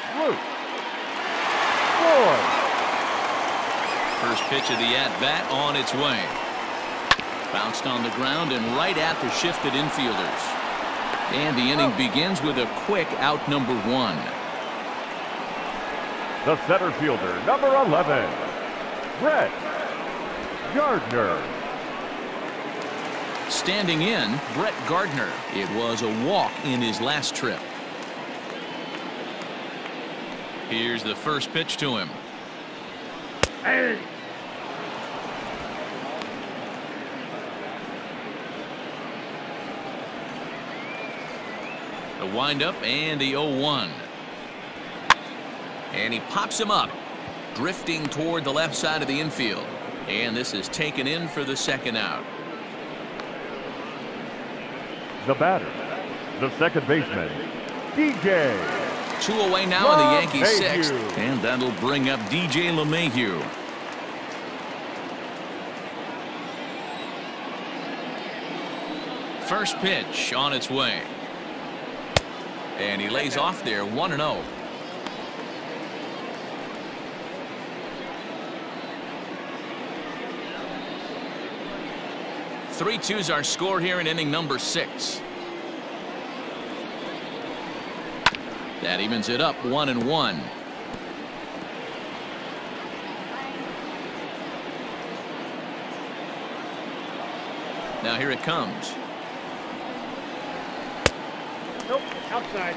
First pitch of the at-bat on its way. Bounced on the ground and right at the shifted infielders. And the inning begins with a quick out number one. The center fielder, number eleven, Brett Gardner. Standing in, Brett Gardner. It was a walk in his last trip. Here's the first pitch to him. Hey. The windup and the oh one. And he pops him up, drifting toward the left side of the infield. And this is taken in for the second out. The batter, the second baseman, D J. Two away now in the Yankees sixth, and that'll bring up D J LeMahieu. First pitch on its way. And he lays off there, one and oh. three two's our score here in inning number six. That evens it up, one and one. Now here it comes. Nope, outside.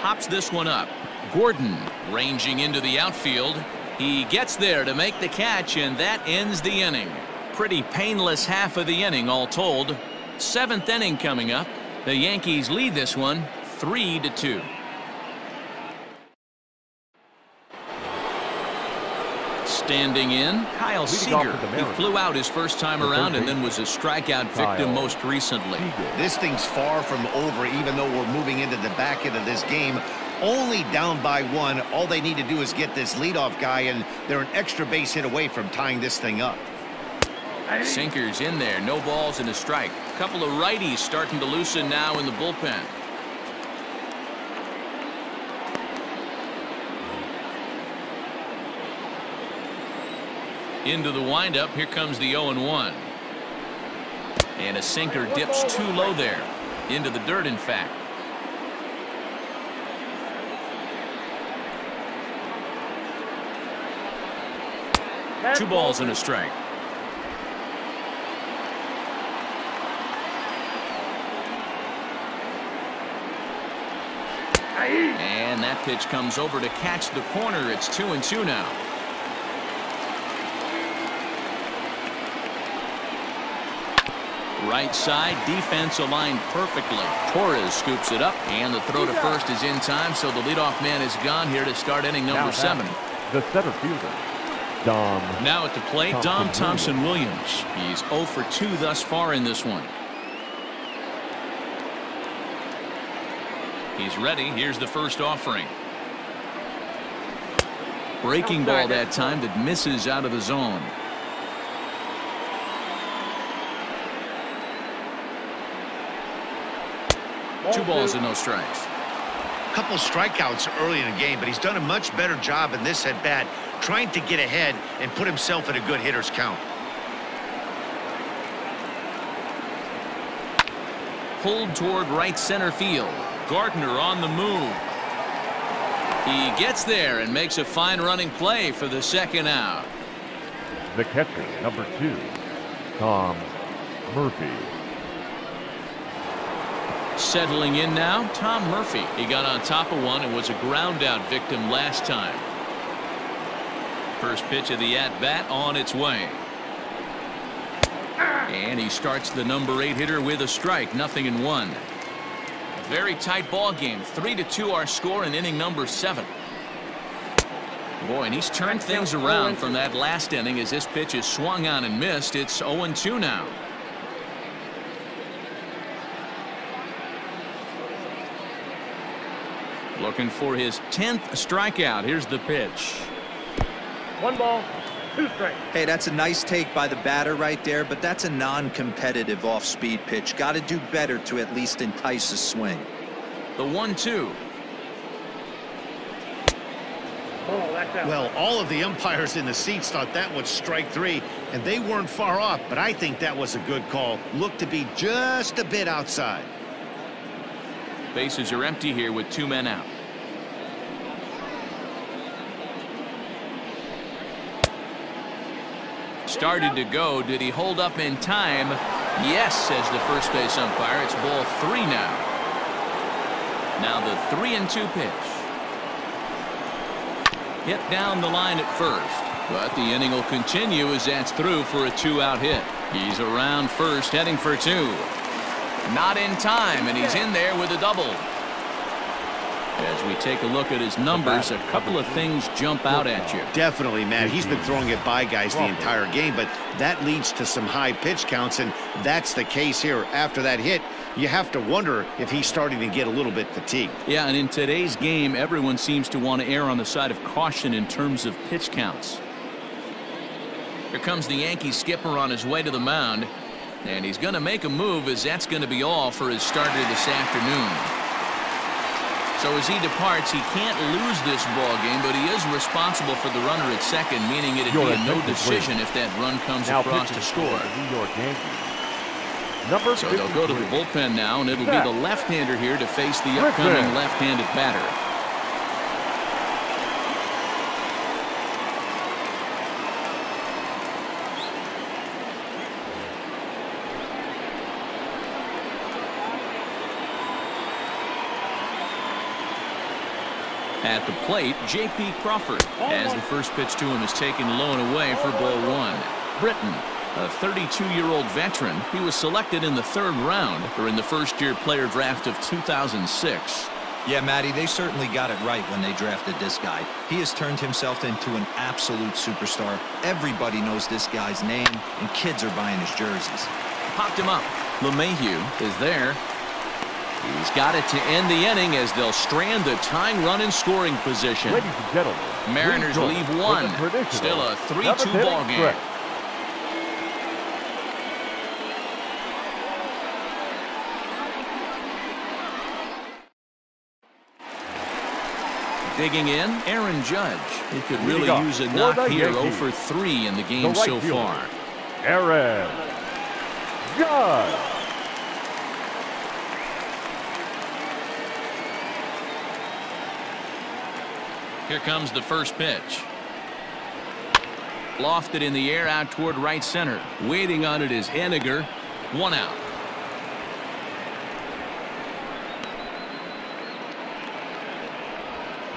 Pops this one up. Gordon ranging into the outfield. He gets there to make the catch, and that ends the inning. Pretty painless half of the inning all told. Seventh inning coming up. The Yankees lead this one three to two. Standing in, Kyle Seager, who flew out his first time around and then was a strikeout victim most recently. This thing's far from over, even though we're moving into the back end of this game. Only down by one. All they need to do is get this leadoff guy, and they're an extra base hit away from tying this thing up. Sinkers in there, no balls and a strike. A couple of righties starting to loosen now in the bullpen. Into the windup, here comes the oh and one. And a sinker dips too low there. Into the dirt, in fact. Two balls and a strike. And that pitch comes over to catch the corner. It's two and two now. Right side defense aligned perfectly. Torres scoops it up, and the throw to first is in time, so the leadoff man is gone here to start inning number seven. The center fielder, Dom. Now at the plate, Dom Thompson Williams. He's oh for two thus far in this one. He's ready. Here's the first offering. Breaking ball that time that misses out of the zone. Two balls and no strikes. A couple strikeouts early in the game, but he's done a much better job in this at bat, trying to get ahead and put himself in a good hitter's count. Pulled toward right center field. Gardner on the move. He gets there and makes a fine running play for the second out. The catcher, number two, Tom Murphy. Settling in now, Tom Murphy. He got on top of one and was a ground out victim last time. First pitch of the at bat on its way. And he starts the number eight hitter with a strike, nothing in one. Very tight ball game, three to two our score in inning number seven. Boy, and he's turned things around from that last inning as this pitch is swung on and missed. It's oh and two now. Looking for his tenth strikeout. Here's the pitch. One ball, two strikes. Hey, that's a nice take by the batter right there, but that's a non-competitive off-speed pitch. Got to do better to at least entice a swing. The one two. Oh, that's out. Well, all of the umpires in the seats thought that was strike three, and they weren't far off, but I think that was a good call. Looked to be just a bit outside. Bases are empty here with two men out. Started to go. Did he hold up in time? Yes, says the first base umpire. It's ball three now. Now the three and two pitch. Hit down the line at first. But the inning will continue as that's through for a two-out hit. He's around first, heading for two. Not in time, and he's in there with a double. As we take a look at his numbers, a couple of things jump out at you. Definitely, Matt. He's been throwing it by guys the entire game, but that leads to some high pitch counts, and that's the case here. After that hit, you have to wonder if he's starting to get a little bit fatigued. Yeah, and in today's game, everyone seems to want to err on the side of caution in terms of pitch counts. Here comes the Yankee skipper on his way to the mound. And he's going to make a move, as that's going to be all for his starter this afternoon. So as he departs, he can't lose this ball game, but he is responsible for the runner at second, meaning it'd be a no decision if that run comes across to score. New York Yankees. So they'll go to the bullpen now, and it'll be the left-hander here to face the upcoming left-handed batter. At the plate, J P Crawford, as the first pitch to him is taken low and away for ball one. Britton a thirty-two-year-old veteran. He was selected in the third round during the first-year player draft of two thousand six. Yeah, Matty, they certainly got it right when they drafted this guy. He has turned himself into an absolute superstar. Everybody knows this guy's name, and kids are buying his jerseys. Popped him up. LeMahieu is there. He's got it to end the inning as they'll strand the tying run in scoring position. Ladies and gentlemen, Mariners leave one. Still a three two ball game. Correct. Digging in, Aaron Judge. He could really use a knock here. oh for three in the game so far. Aaron Judge. Here comes the first pitch. Lofted in the air out toward right center. Waiting on it is Haniger. One out.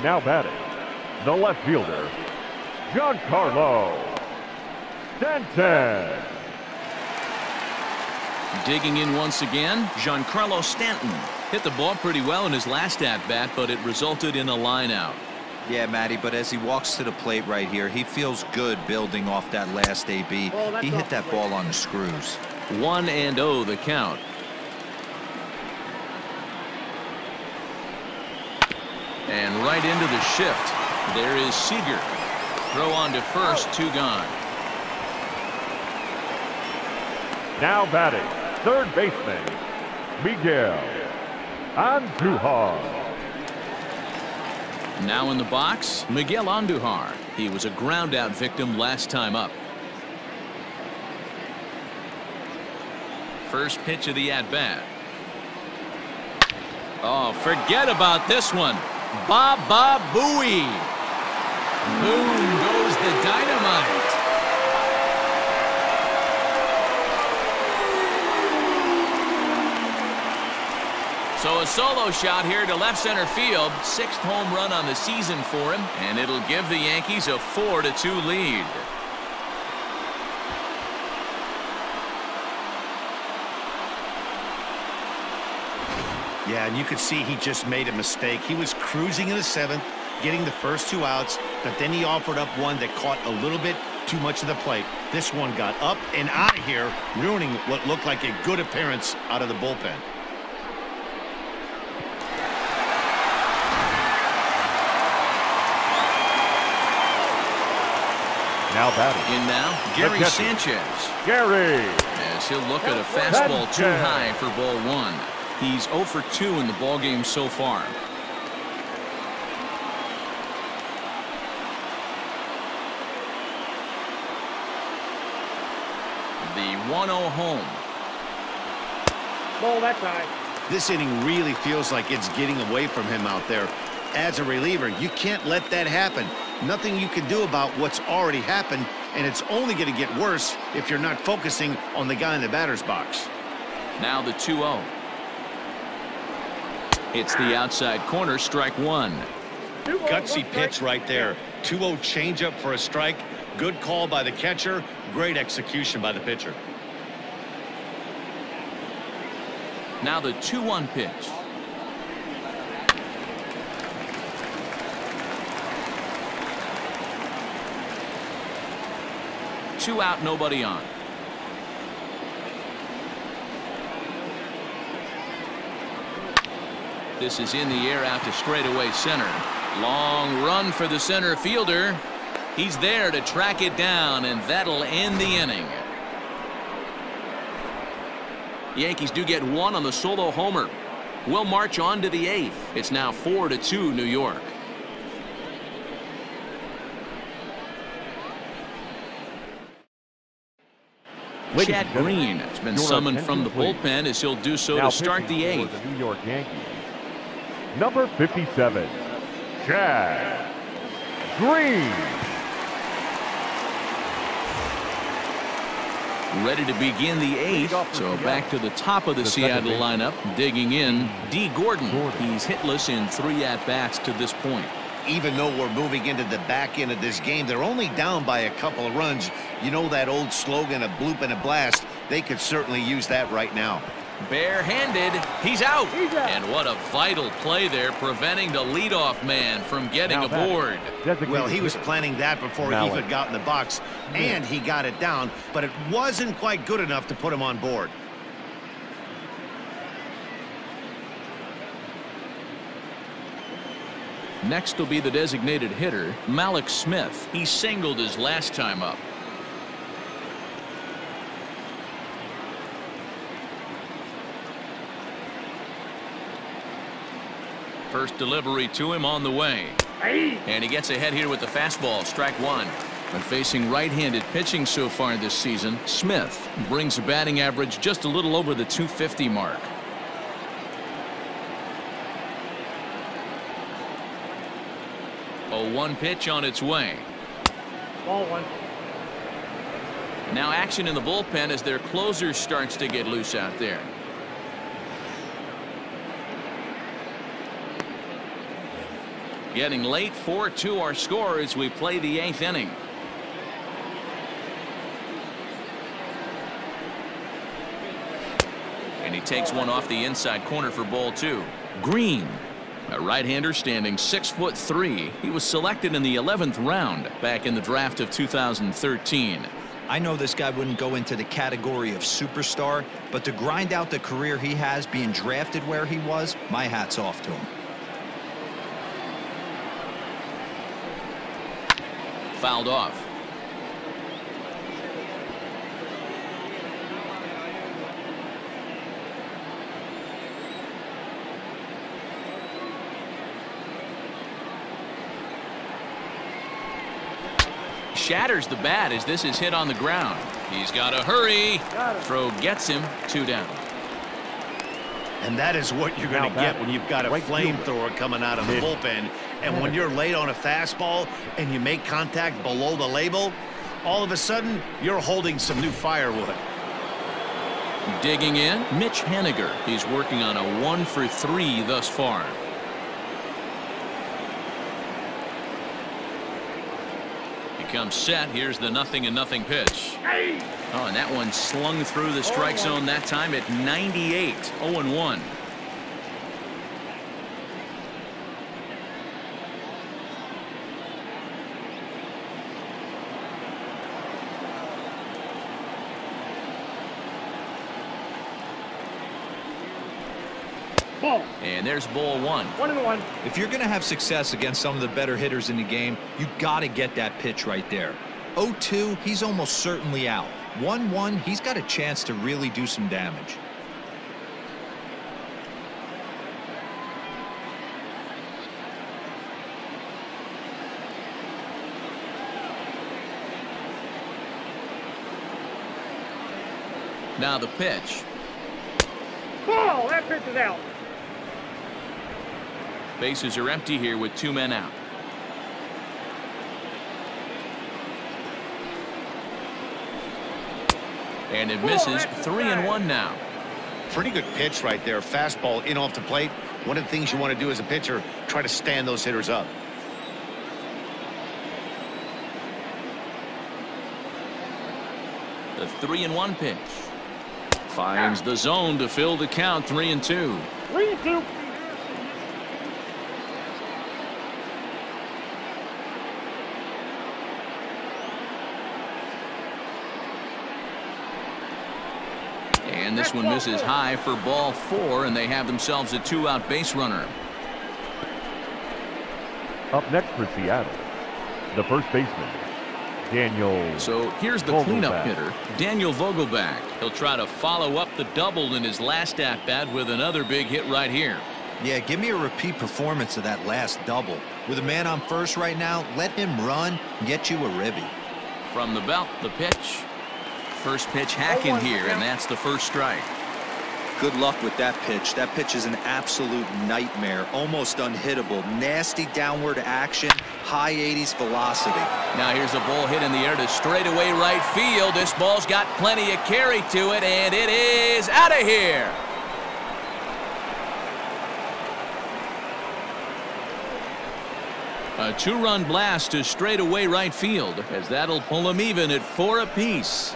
Now batting, the left fielder, Giancarlo Stanton. Digging in once again, Giancarlo Stanton hit the ball pretty well in his last at-bat, but it resulted in a line-out. Yeah, Matty, but as he walks to the plate right here, he feels good building off that last A B. Oh, he hit that ball on the screws. one and oh the count. And right into the shift. There is Seager. Throw on to first, two gone. Now batting, third baseman, Miguel Andujar. Now in the box, Miguel Andujar. He was a ground-out victim last time up. First pitch of the at-bat. Oh, forget about this one. Ba-ba booey. Boom goes the dynamite. So a solo shot here to left center field. Sixth home run on the season for him, and it'll give the Yankees a four to two lead. Yeah, and you could see he just made a mistake. He was cruising in the seventh, getting the first two outs, but then he offered up one that caught a little bit too much of the plate. This one got up and out of here, ruining what looked like a good appearance out of the bullpen. Now batting. In now, Gary Sanchez. Gary. As he'll look at a fastball too high for ball one. He's oh for two in the ballgame so far. The one oh home. Ball that time. This inning really feels like it's getting away from him out there. As a reliever, you can't let that happen. Nothing you can do about what's already happened, and it's only going to get worse if you're not focusing on the guy in the batter's box. Now the two oh. It's the outside corner, strike one. Gutsy pitch right there. two oh changeup for a strike. Good call by the catcher. Great execution by the pitcher. Now the two one pitch. Two out, nobody on. This is in the air out to straightaway center. Long run for the center fielder. He's there to track it down, and that'll end the inning. The Yankees do get one on the solo homer. We'll march on to the eighth. It's now four to two, New York. Chad Green has been summoned from the bullpen as he'll do so to start the eighth. New York Yankees. Number fifty-seven, Chad Green. Ready to begin the eighth, so back to the top of the Seattle lineup. Digging in, Dee Gordon. He's hitless in three at-bats to this point. even though we're moving into the back end of this game, they're only down by a couple of runs. You know that old slogan, a bloop and a blast. They could certainly use that right now. Barehanded, he's out. He's out. And what a vital play there, preventing the leadoff man from getting now aboard. Well, he was planning that before now he even got in the box, and he got it down, but it wasn't quite good enough to put him on board. Next will be the designated hitter, Malik Smith. He singled his last time up. First delivery to him on the way. And he gets ahead here with the fastball, strike one. When facing right-handed pitching so far this season, Smith brings a batting average just a little over the two fifty mark. oh one pitch on its way. Ball one. Now action in the bullpen as their closer starts to get loose out there. Getting late, four two our score as we play the eighth inning. And he takes one off the inside corner for ball two. Green, a right-hander standing six foot three. He was selected in the eleventh round back in the draft of two thousand thirteen. I know this guy wouldn't go into the category of superstar, but to grind out the career he has being drafted where he was, my hat's off to him. Fouled off. Shatters the bat as this is hit on the ground. He's got a hurry. Got throw gets him, two down. And that is what you're going to get when you've got a right flamethrower coming out of the bullpen. And when you're late on a fastball and you make contact below the label, all of a sudden you're holding some new firewood. Digging in, Mitch Haniger. He's working on a one for three thus far. He comes set. Here's the nothing and nothing pitch. Oh, and that one slung through the strike zone that time at ninety-eight. oh one. And there's ball one. One and one. If you're going to have success against some of the better hitters in the game, you got to get that pitch right there. oh two, he's almost certainly out. one one, he's got a chance to really do some damage. Now the pitch. Ball, that pitch is out. Bases are empty here with two men out. And it misses. Three and one now. Pretty good pitch right there. Fastball in off the plate. One of the things you want to do as a pitcher, try to stand those hitters up. The three and one pitch. Finds the zone to fill the count. Three and two. Three and two. And this one misses high for ball four, and they have themselves a two-out base runner. Up next for Seattle, the first baseman, Daniel. So here's the Vogelbach. Cleanup hitter, Daniel Vogelbach. He'll try to follow up the double in his last at-bat with another big hit right here. Yeah, give me a repeat performance of that last double. With a man on first right now, let him run, get you a ribby. From the belt, the pitch. First pitch hacking here, and that's the first strike. Good luck with that pitch. That pitch is an absolute nightmare, almost unhittable. Nasty downward action, high eighties velocity. Now here's a ball hit in the air to straightaway right field. This ball's got plenty of carry to it, and it is out of here. A two-run blast to straightaway right field, as that'll pull them even at four apiece.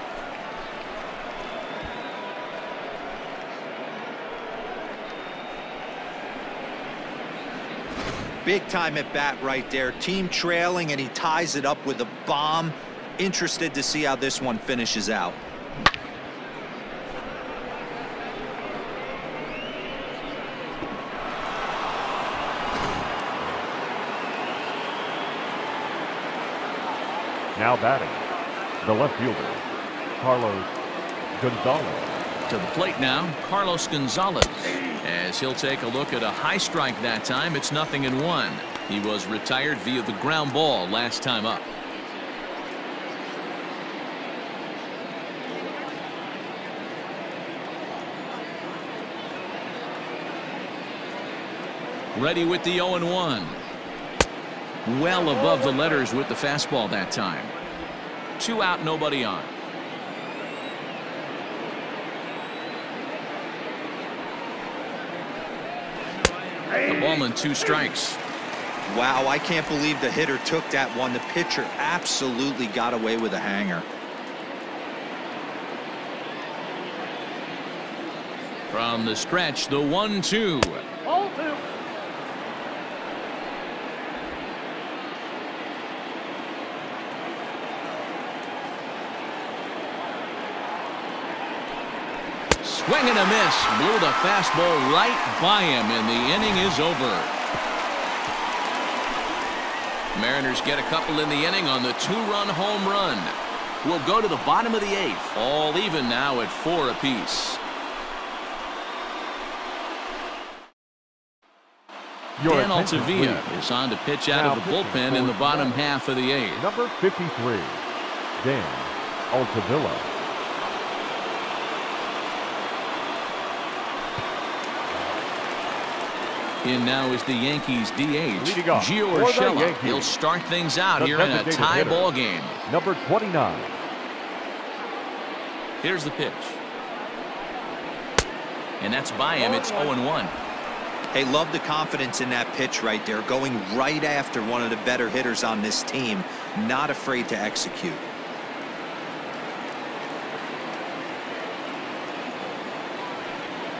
Big time at bat right there. Team trailing, and he ties it up with a bomb. Interested to see how this one finishes out. Now batting, the left fielder, Carlos Gonzalez. To the plate now, Carlos Gonzalez, as he'll take a look at a high strike that time. It's nothing in one. He was retired via the ground ball last time up. Ready with the oh and one. Well above the letters with the fastball that time. Two out, nobody on. The ball and two strikes. Wow, I can't believe the hitter took that one. The pitcher absolutely got away with a hanger. From the stretch, the one two. Swing and a miss. Blew the fastball right by him, and the inning is over. Mariners get a couple in the inning on the two-run home run. We'll go to the bottom of the eighth, all even now at four apiece. Dan Altavilla is on to pitch out of the bullpen in the bottom half of the eighth. Number fifty-three, Dan Altavilla. In now is the Yankees D H, Gio Urshela. He'll start things out here in a tie ball game. Number twenty-nine. Here's the pitch. And that's by him. It's oh and one. Hey, love the confidence in that pitch right there. Going right after one of the better hitters on this team. Not afraid to execute.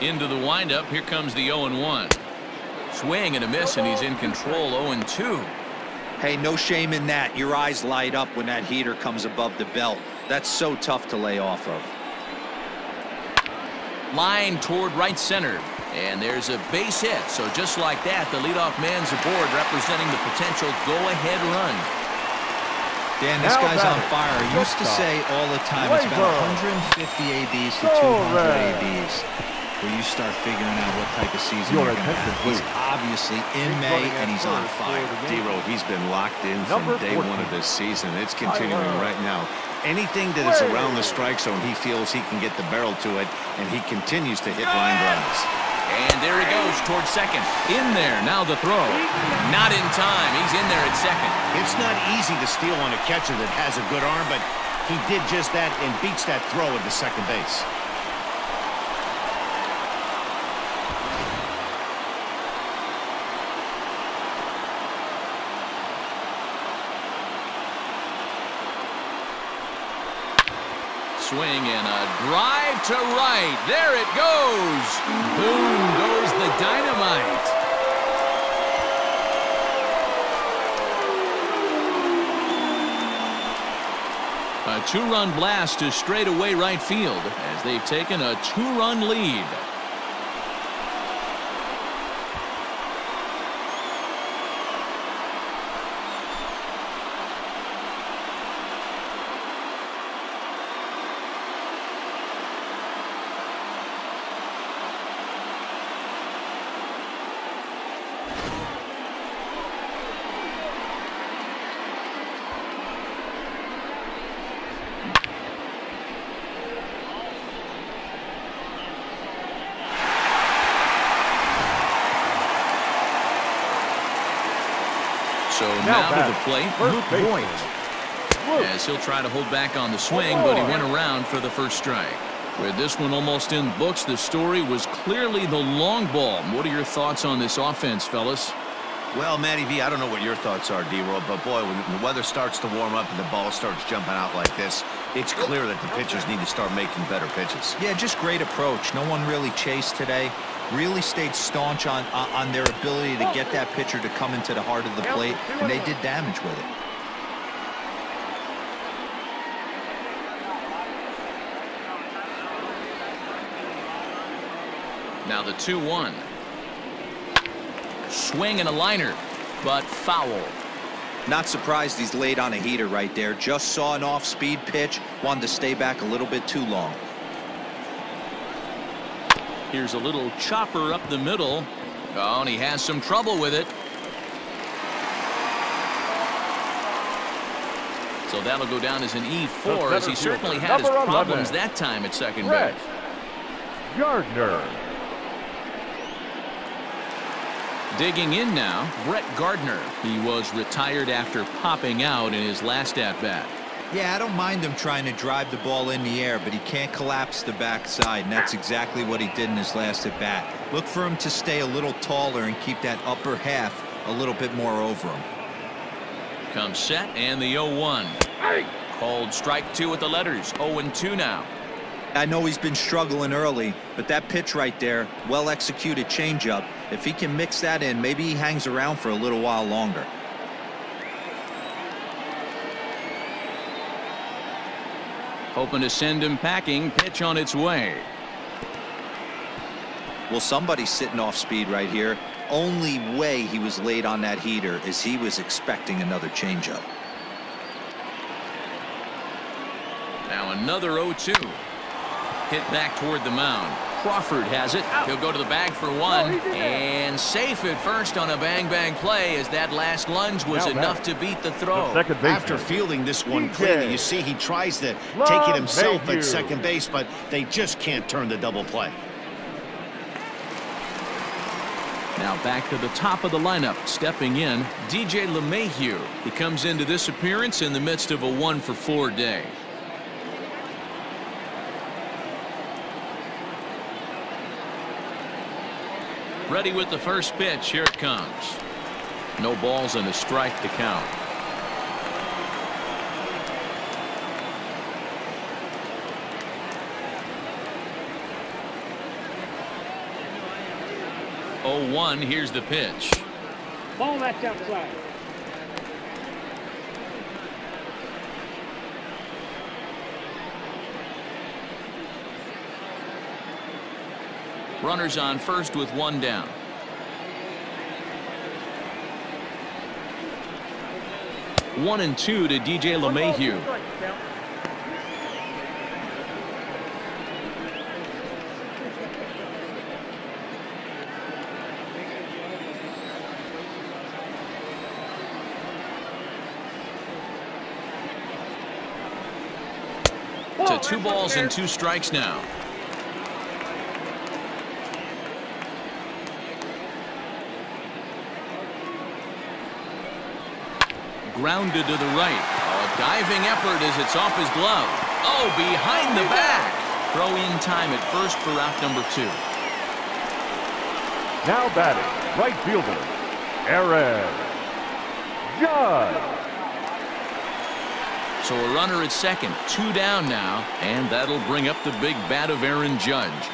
Into the windup. Here comes the oh and one. Swing and a miss, and he's in control. oh and two. Hey, no shame in that. Your eyes light up when that heater comes above the belt. That's so tough to lay off of. Line toward right center, and there's a base hit. So just like that, the leadoff man's aboard, representing the potential go-ahead run. Dan, this now guy's on fire. He used to say all the time, it's about one hundred fifty A Bs to two hundred A Bs. Where you start figuring out what type of season you're going to have. He's obviously in May, and he's on fire. D-Row, he's been locked in from day one of this season. It's continuing right now. Anything that is around the strike zone, he feels he can get the barrel to it, and he continues to hit line drives. And there he goes towards second. In there, now the throw. Not in time. He's in there at second. It's not easy to steal on a catcher that has a good arm, but he did just that and beats that throw into second base. Swing and a drive to right. There it goes. Boom goes the dynamite. A two-run blast to straightaway right field, as they've taken a two-run lead. Now to the plate, Luke Voigt, as he'll try to hold back on the swing, but he went around for the first strike. With this one almost in books, the story was clearly the long ball. What are your thoughts on this offense, fellas? Well, Matty V, I don't know what your thoughts are, D-Roll, but boy, when the weather starts to warm up and the ball starts jumping out like this, it's clear that the pitchers need to start making better pitches. Yeah, just great approach. No one really chased today. Really stayed staunch on, uh, on their ability to get that pitcher to come into the heart of the plate, and they did damage with it. Now the two one. Swing and a liner, but foul. Not surprised he's laid on a heater right there. Just saw an off-speed pitch, wanted to stay back a little bit too long. Here's a little chopper up the middle. Oh, and he has some trouble with it. So that'll go down as an E four, as he certainly had his problems that time at second base. Gardner. Digging in now, Brett Gardner. He was retired after popping out in his last at-bat. Yeah, I don't mind him trying to drive the ball in the air, but he can't collapse the backside, and that's exactly what he did in his last at-bat. Look for him to stay a little taller and keep that upper half a little bit more over him. Comes set, and the oh one. Hey. Called strike two with the letters. oh and two now. I know he's been struggling early, but that pitch right there, well executed changeup. If he can mix that in, maybe he hangs around for a little while longer. Hoping to send him packing. Pitch on its way. Well, somebody's sitting off speed right here. Only way he was late on that heater is he was expecting another changeup. Now another oh two. Hit back toward the mound. Crawford has it. He'll go to the bag for one. Oh, and safe at first on a bang-bang play, as that last lunge was now enough bad. to beat the throw. The After fielding this one clearly, you see he tries to Love take it himself at second base, but they just can't turn the double play. Now back to the top of the lineup. Stepping in, D J LeMahieu. He comes into this appearance in the midst of a one for four day. Ready with the first pitch. Here it comes. No balls and a strike to count. oh one. Here's the pitch. Ball that's outside. Runners on first with one down. One and two to D J LeMahieu. To two balls and two strikes now. Grounded to the right. A diving effort as it's off his glove. Oh, behind the back. Throw in time at first for out number two. Now batting, right fielder, Aaron Judge. So a runner at second, two down now, and that'll bring up the big bat of Aaron Judge.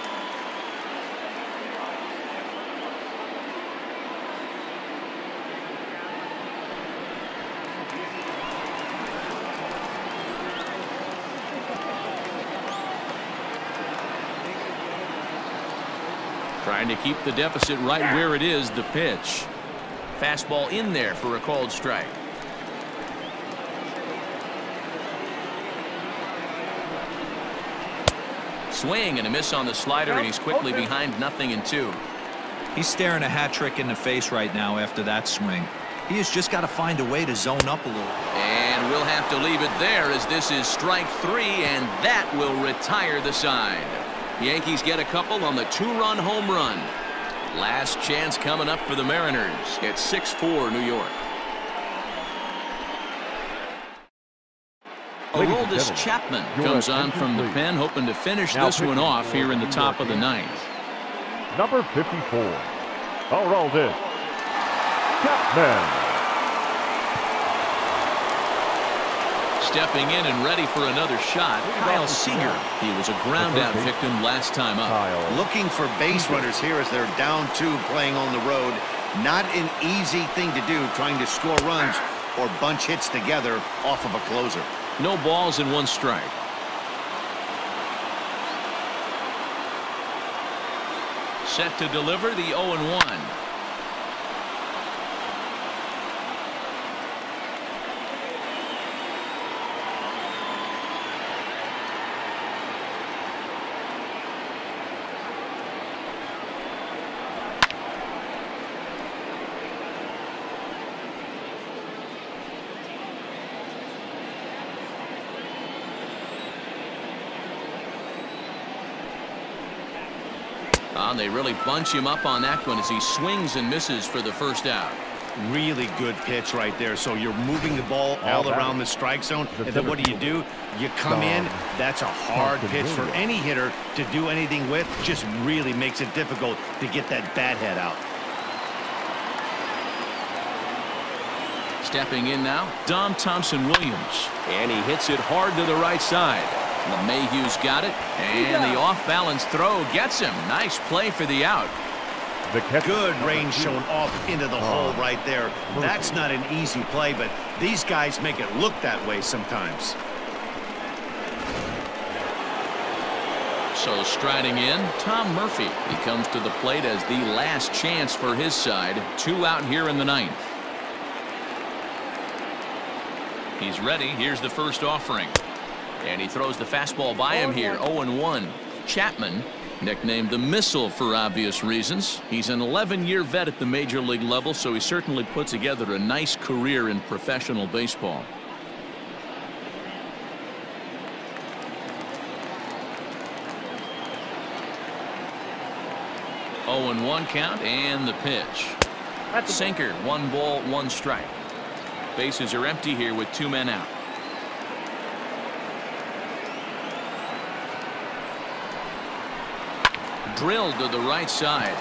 Trying to keep the deficit right where it is. The pitch. Fastball in there for a called strike. Swing and a miss on the slider, and he's quickly behind, nothing in two. He's staring a hat trick in the face right now after that swing. He has just got to find a way to zone up a little. And we'll have to leave it there, as this is strike three, and that will retire the side. Yankees get a couple on the two-run home run. Last chance coming up for the Mariners. It's six four New York. Aroldis Chapman comes on from the pen, hoping to finish this one off here in the top of the ninth. Number fifty-four, Aroldis Chapman. Stepping in and ready for another shot, Kyle Seager. He was a ground-out victim last time up. Kyle. Looking for base runners here as they're down two playing on the road. Not an easy thing to do, trying to score runs or bunch hits together off of a closer. No balls and one strike. Set to deliver the oh and one. And they really bunch him up on that one as he swings and misses for the first out. Really good pitch right there. So you're moving the ball all around the strike zone, and then what do you do? You come in. That's a hard pitch for any hitter to do anything with. Just really makes it difficult to get that bat head out. Stepping in now, Dom Thompson Williams, and he hits it hard to the right side. LeMahieu's got it, and the off-balance throw gets him. Nice play for the out. The good range shown off into the hole right there. That's not an easy play, but these guys make it look that way sometimes. So striding in, Tom Murphy. He comes to the plate as the last chance for his side. Two out here in the ninth. He's ready. Here's the first offering. And he throws the fastball by him here. oh and one. Chapman, nicknamed the Missile for obvious reasons. He's an eleven year vet at the major league level, so he certainly put together a nice career in professional baseball. oh and one count and the pitch. Sinker, one ball, one strike. Bases are empty here with two men out. Drilled to the right side,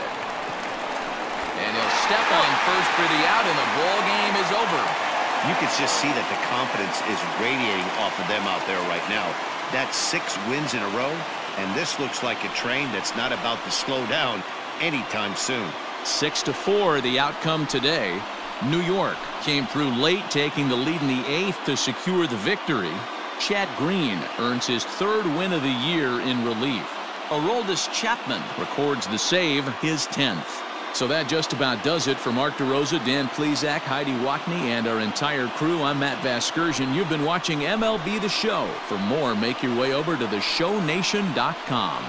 and he'll step on first for the out, and the ball game is over. You can just see that the confidence is radiating off of them out there right now. That's six wins in a row, and this looks like a train that's not about to slow down anytime soon. Six to four, the outcome today. New York came through late, taking the lead in the eighth to secure the victory. Chad Green earns his third win of the year in relief. Aroldis Chapman records the save, his tenth. So that just about does it for Mark DeRosa, Dan Plesac, Heidi Watney, and our entire crew. I'm Matt Vasgersian. You've been watching M L B The Show. For more, make your way over to the show nation dot com.